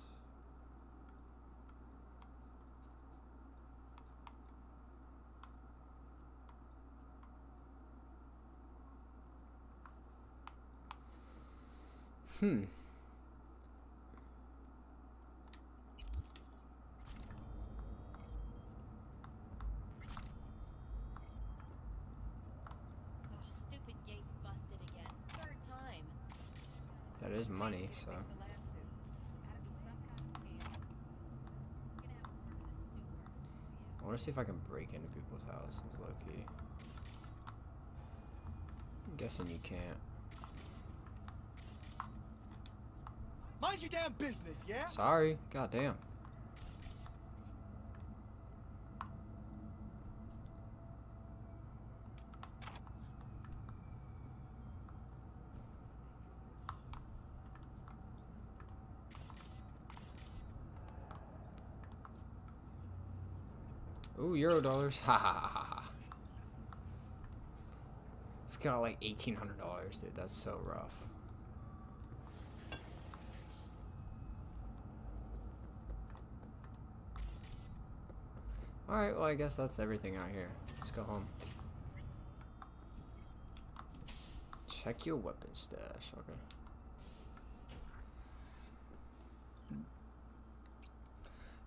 That is money, so. I want to see if I can break into people's houses, low-key. I'm guessing you can't. Mind your damn business, yeah? Sorry, goddamn. Ooh, $Euro. Ha ha ha ha. We've got like $1,800, dude. That's so rough. Alright, well, I guess that's everything out here. Let's go home. Check your weapon stash. Okay.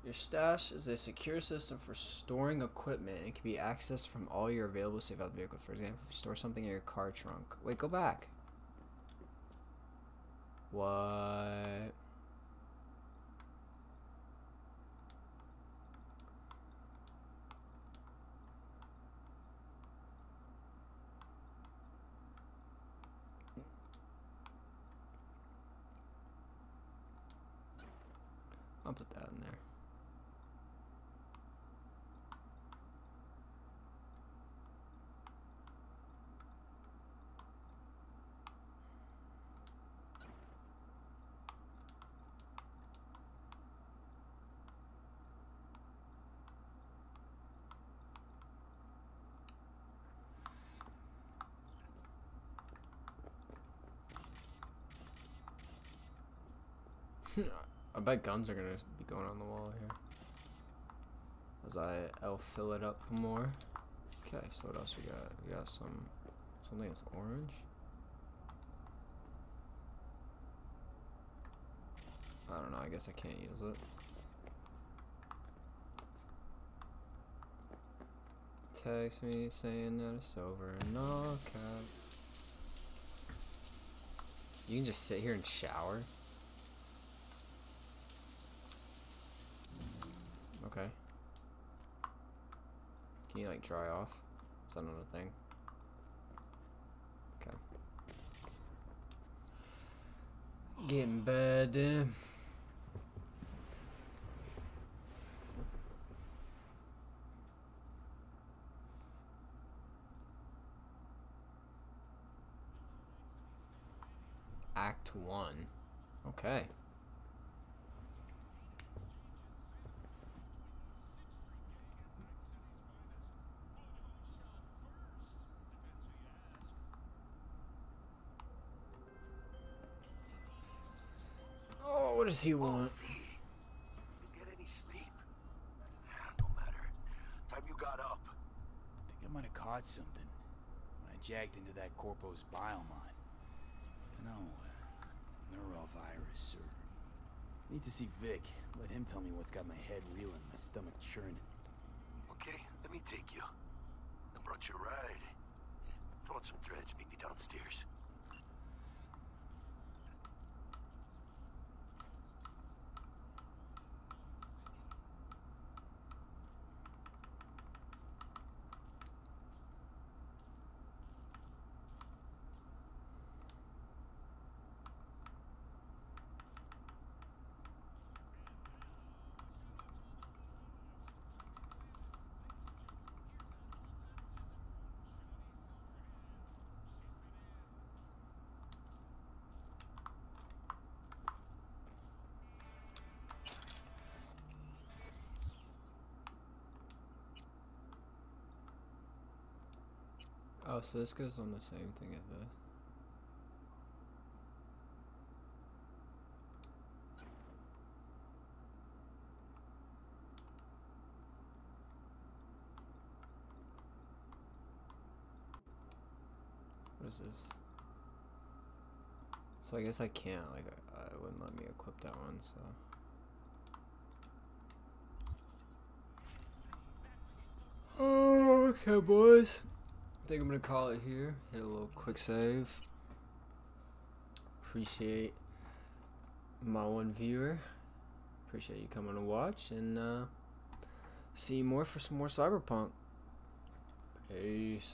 Your stash is a secure system for storing equipment and can be accessed from all your available safe out vehicles. For example, if you store something in your car trunk. Wait, go back. What? I'll put that in there. I bet guns are gonna be going on the wall here as I'll fill it up more. Okay, so what else we got? We got something that's orange. I don't know, I guess I can't use it. Text me saying that it's over. No cap. You can just sit here and shower. Okay. Can you like dry off? Is that another thing? Okay. Get in bed. Act 1. Okay. Oh, what does he want? You get any sleep? No matter. Time you got up. I think I might have caught something when I jagged into that Corpo's Biomon. I don't know. Neurovirus, or need to see Vic. Let him tell me what's got my head reeling, my stomach churning. Okay, let me take you. I brought you a ride. Throw some threads, meet me downstairs. Oh, so this goes on the same thing as this. What is this? So I guess I can't, like, I wouldn't let me equip that one, so. Oh, okay, boys. I think I'm gonna call it here. Hit a little quick save. Appreciate my one viewer. Appreciate you coming to watch, and see you more for some more Cyberpunk. Peace.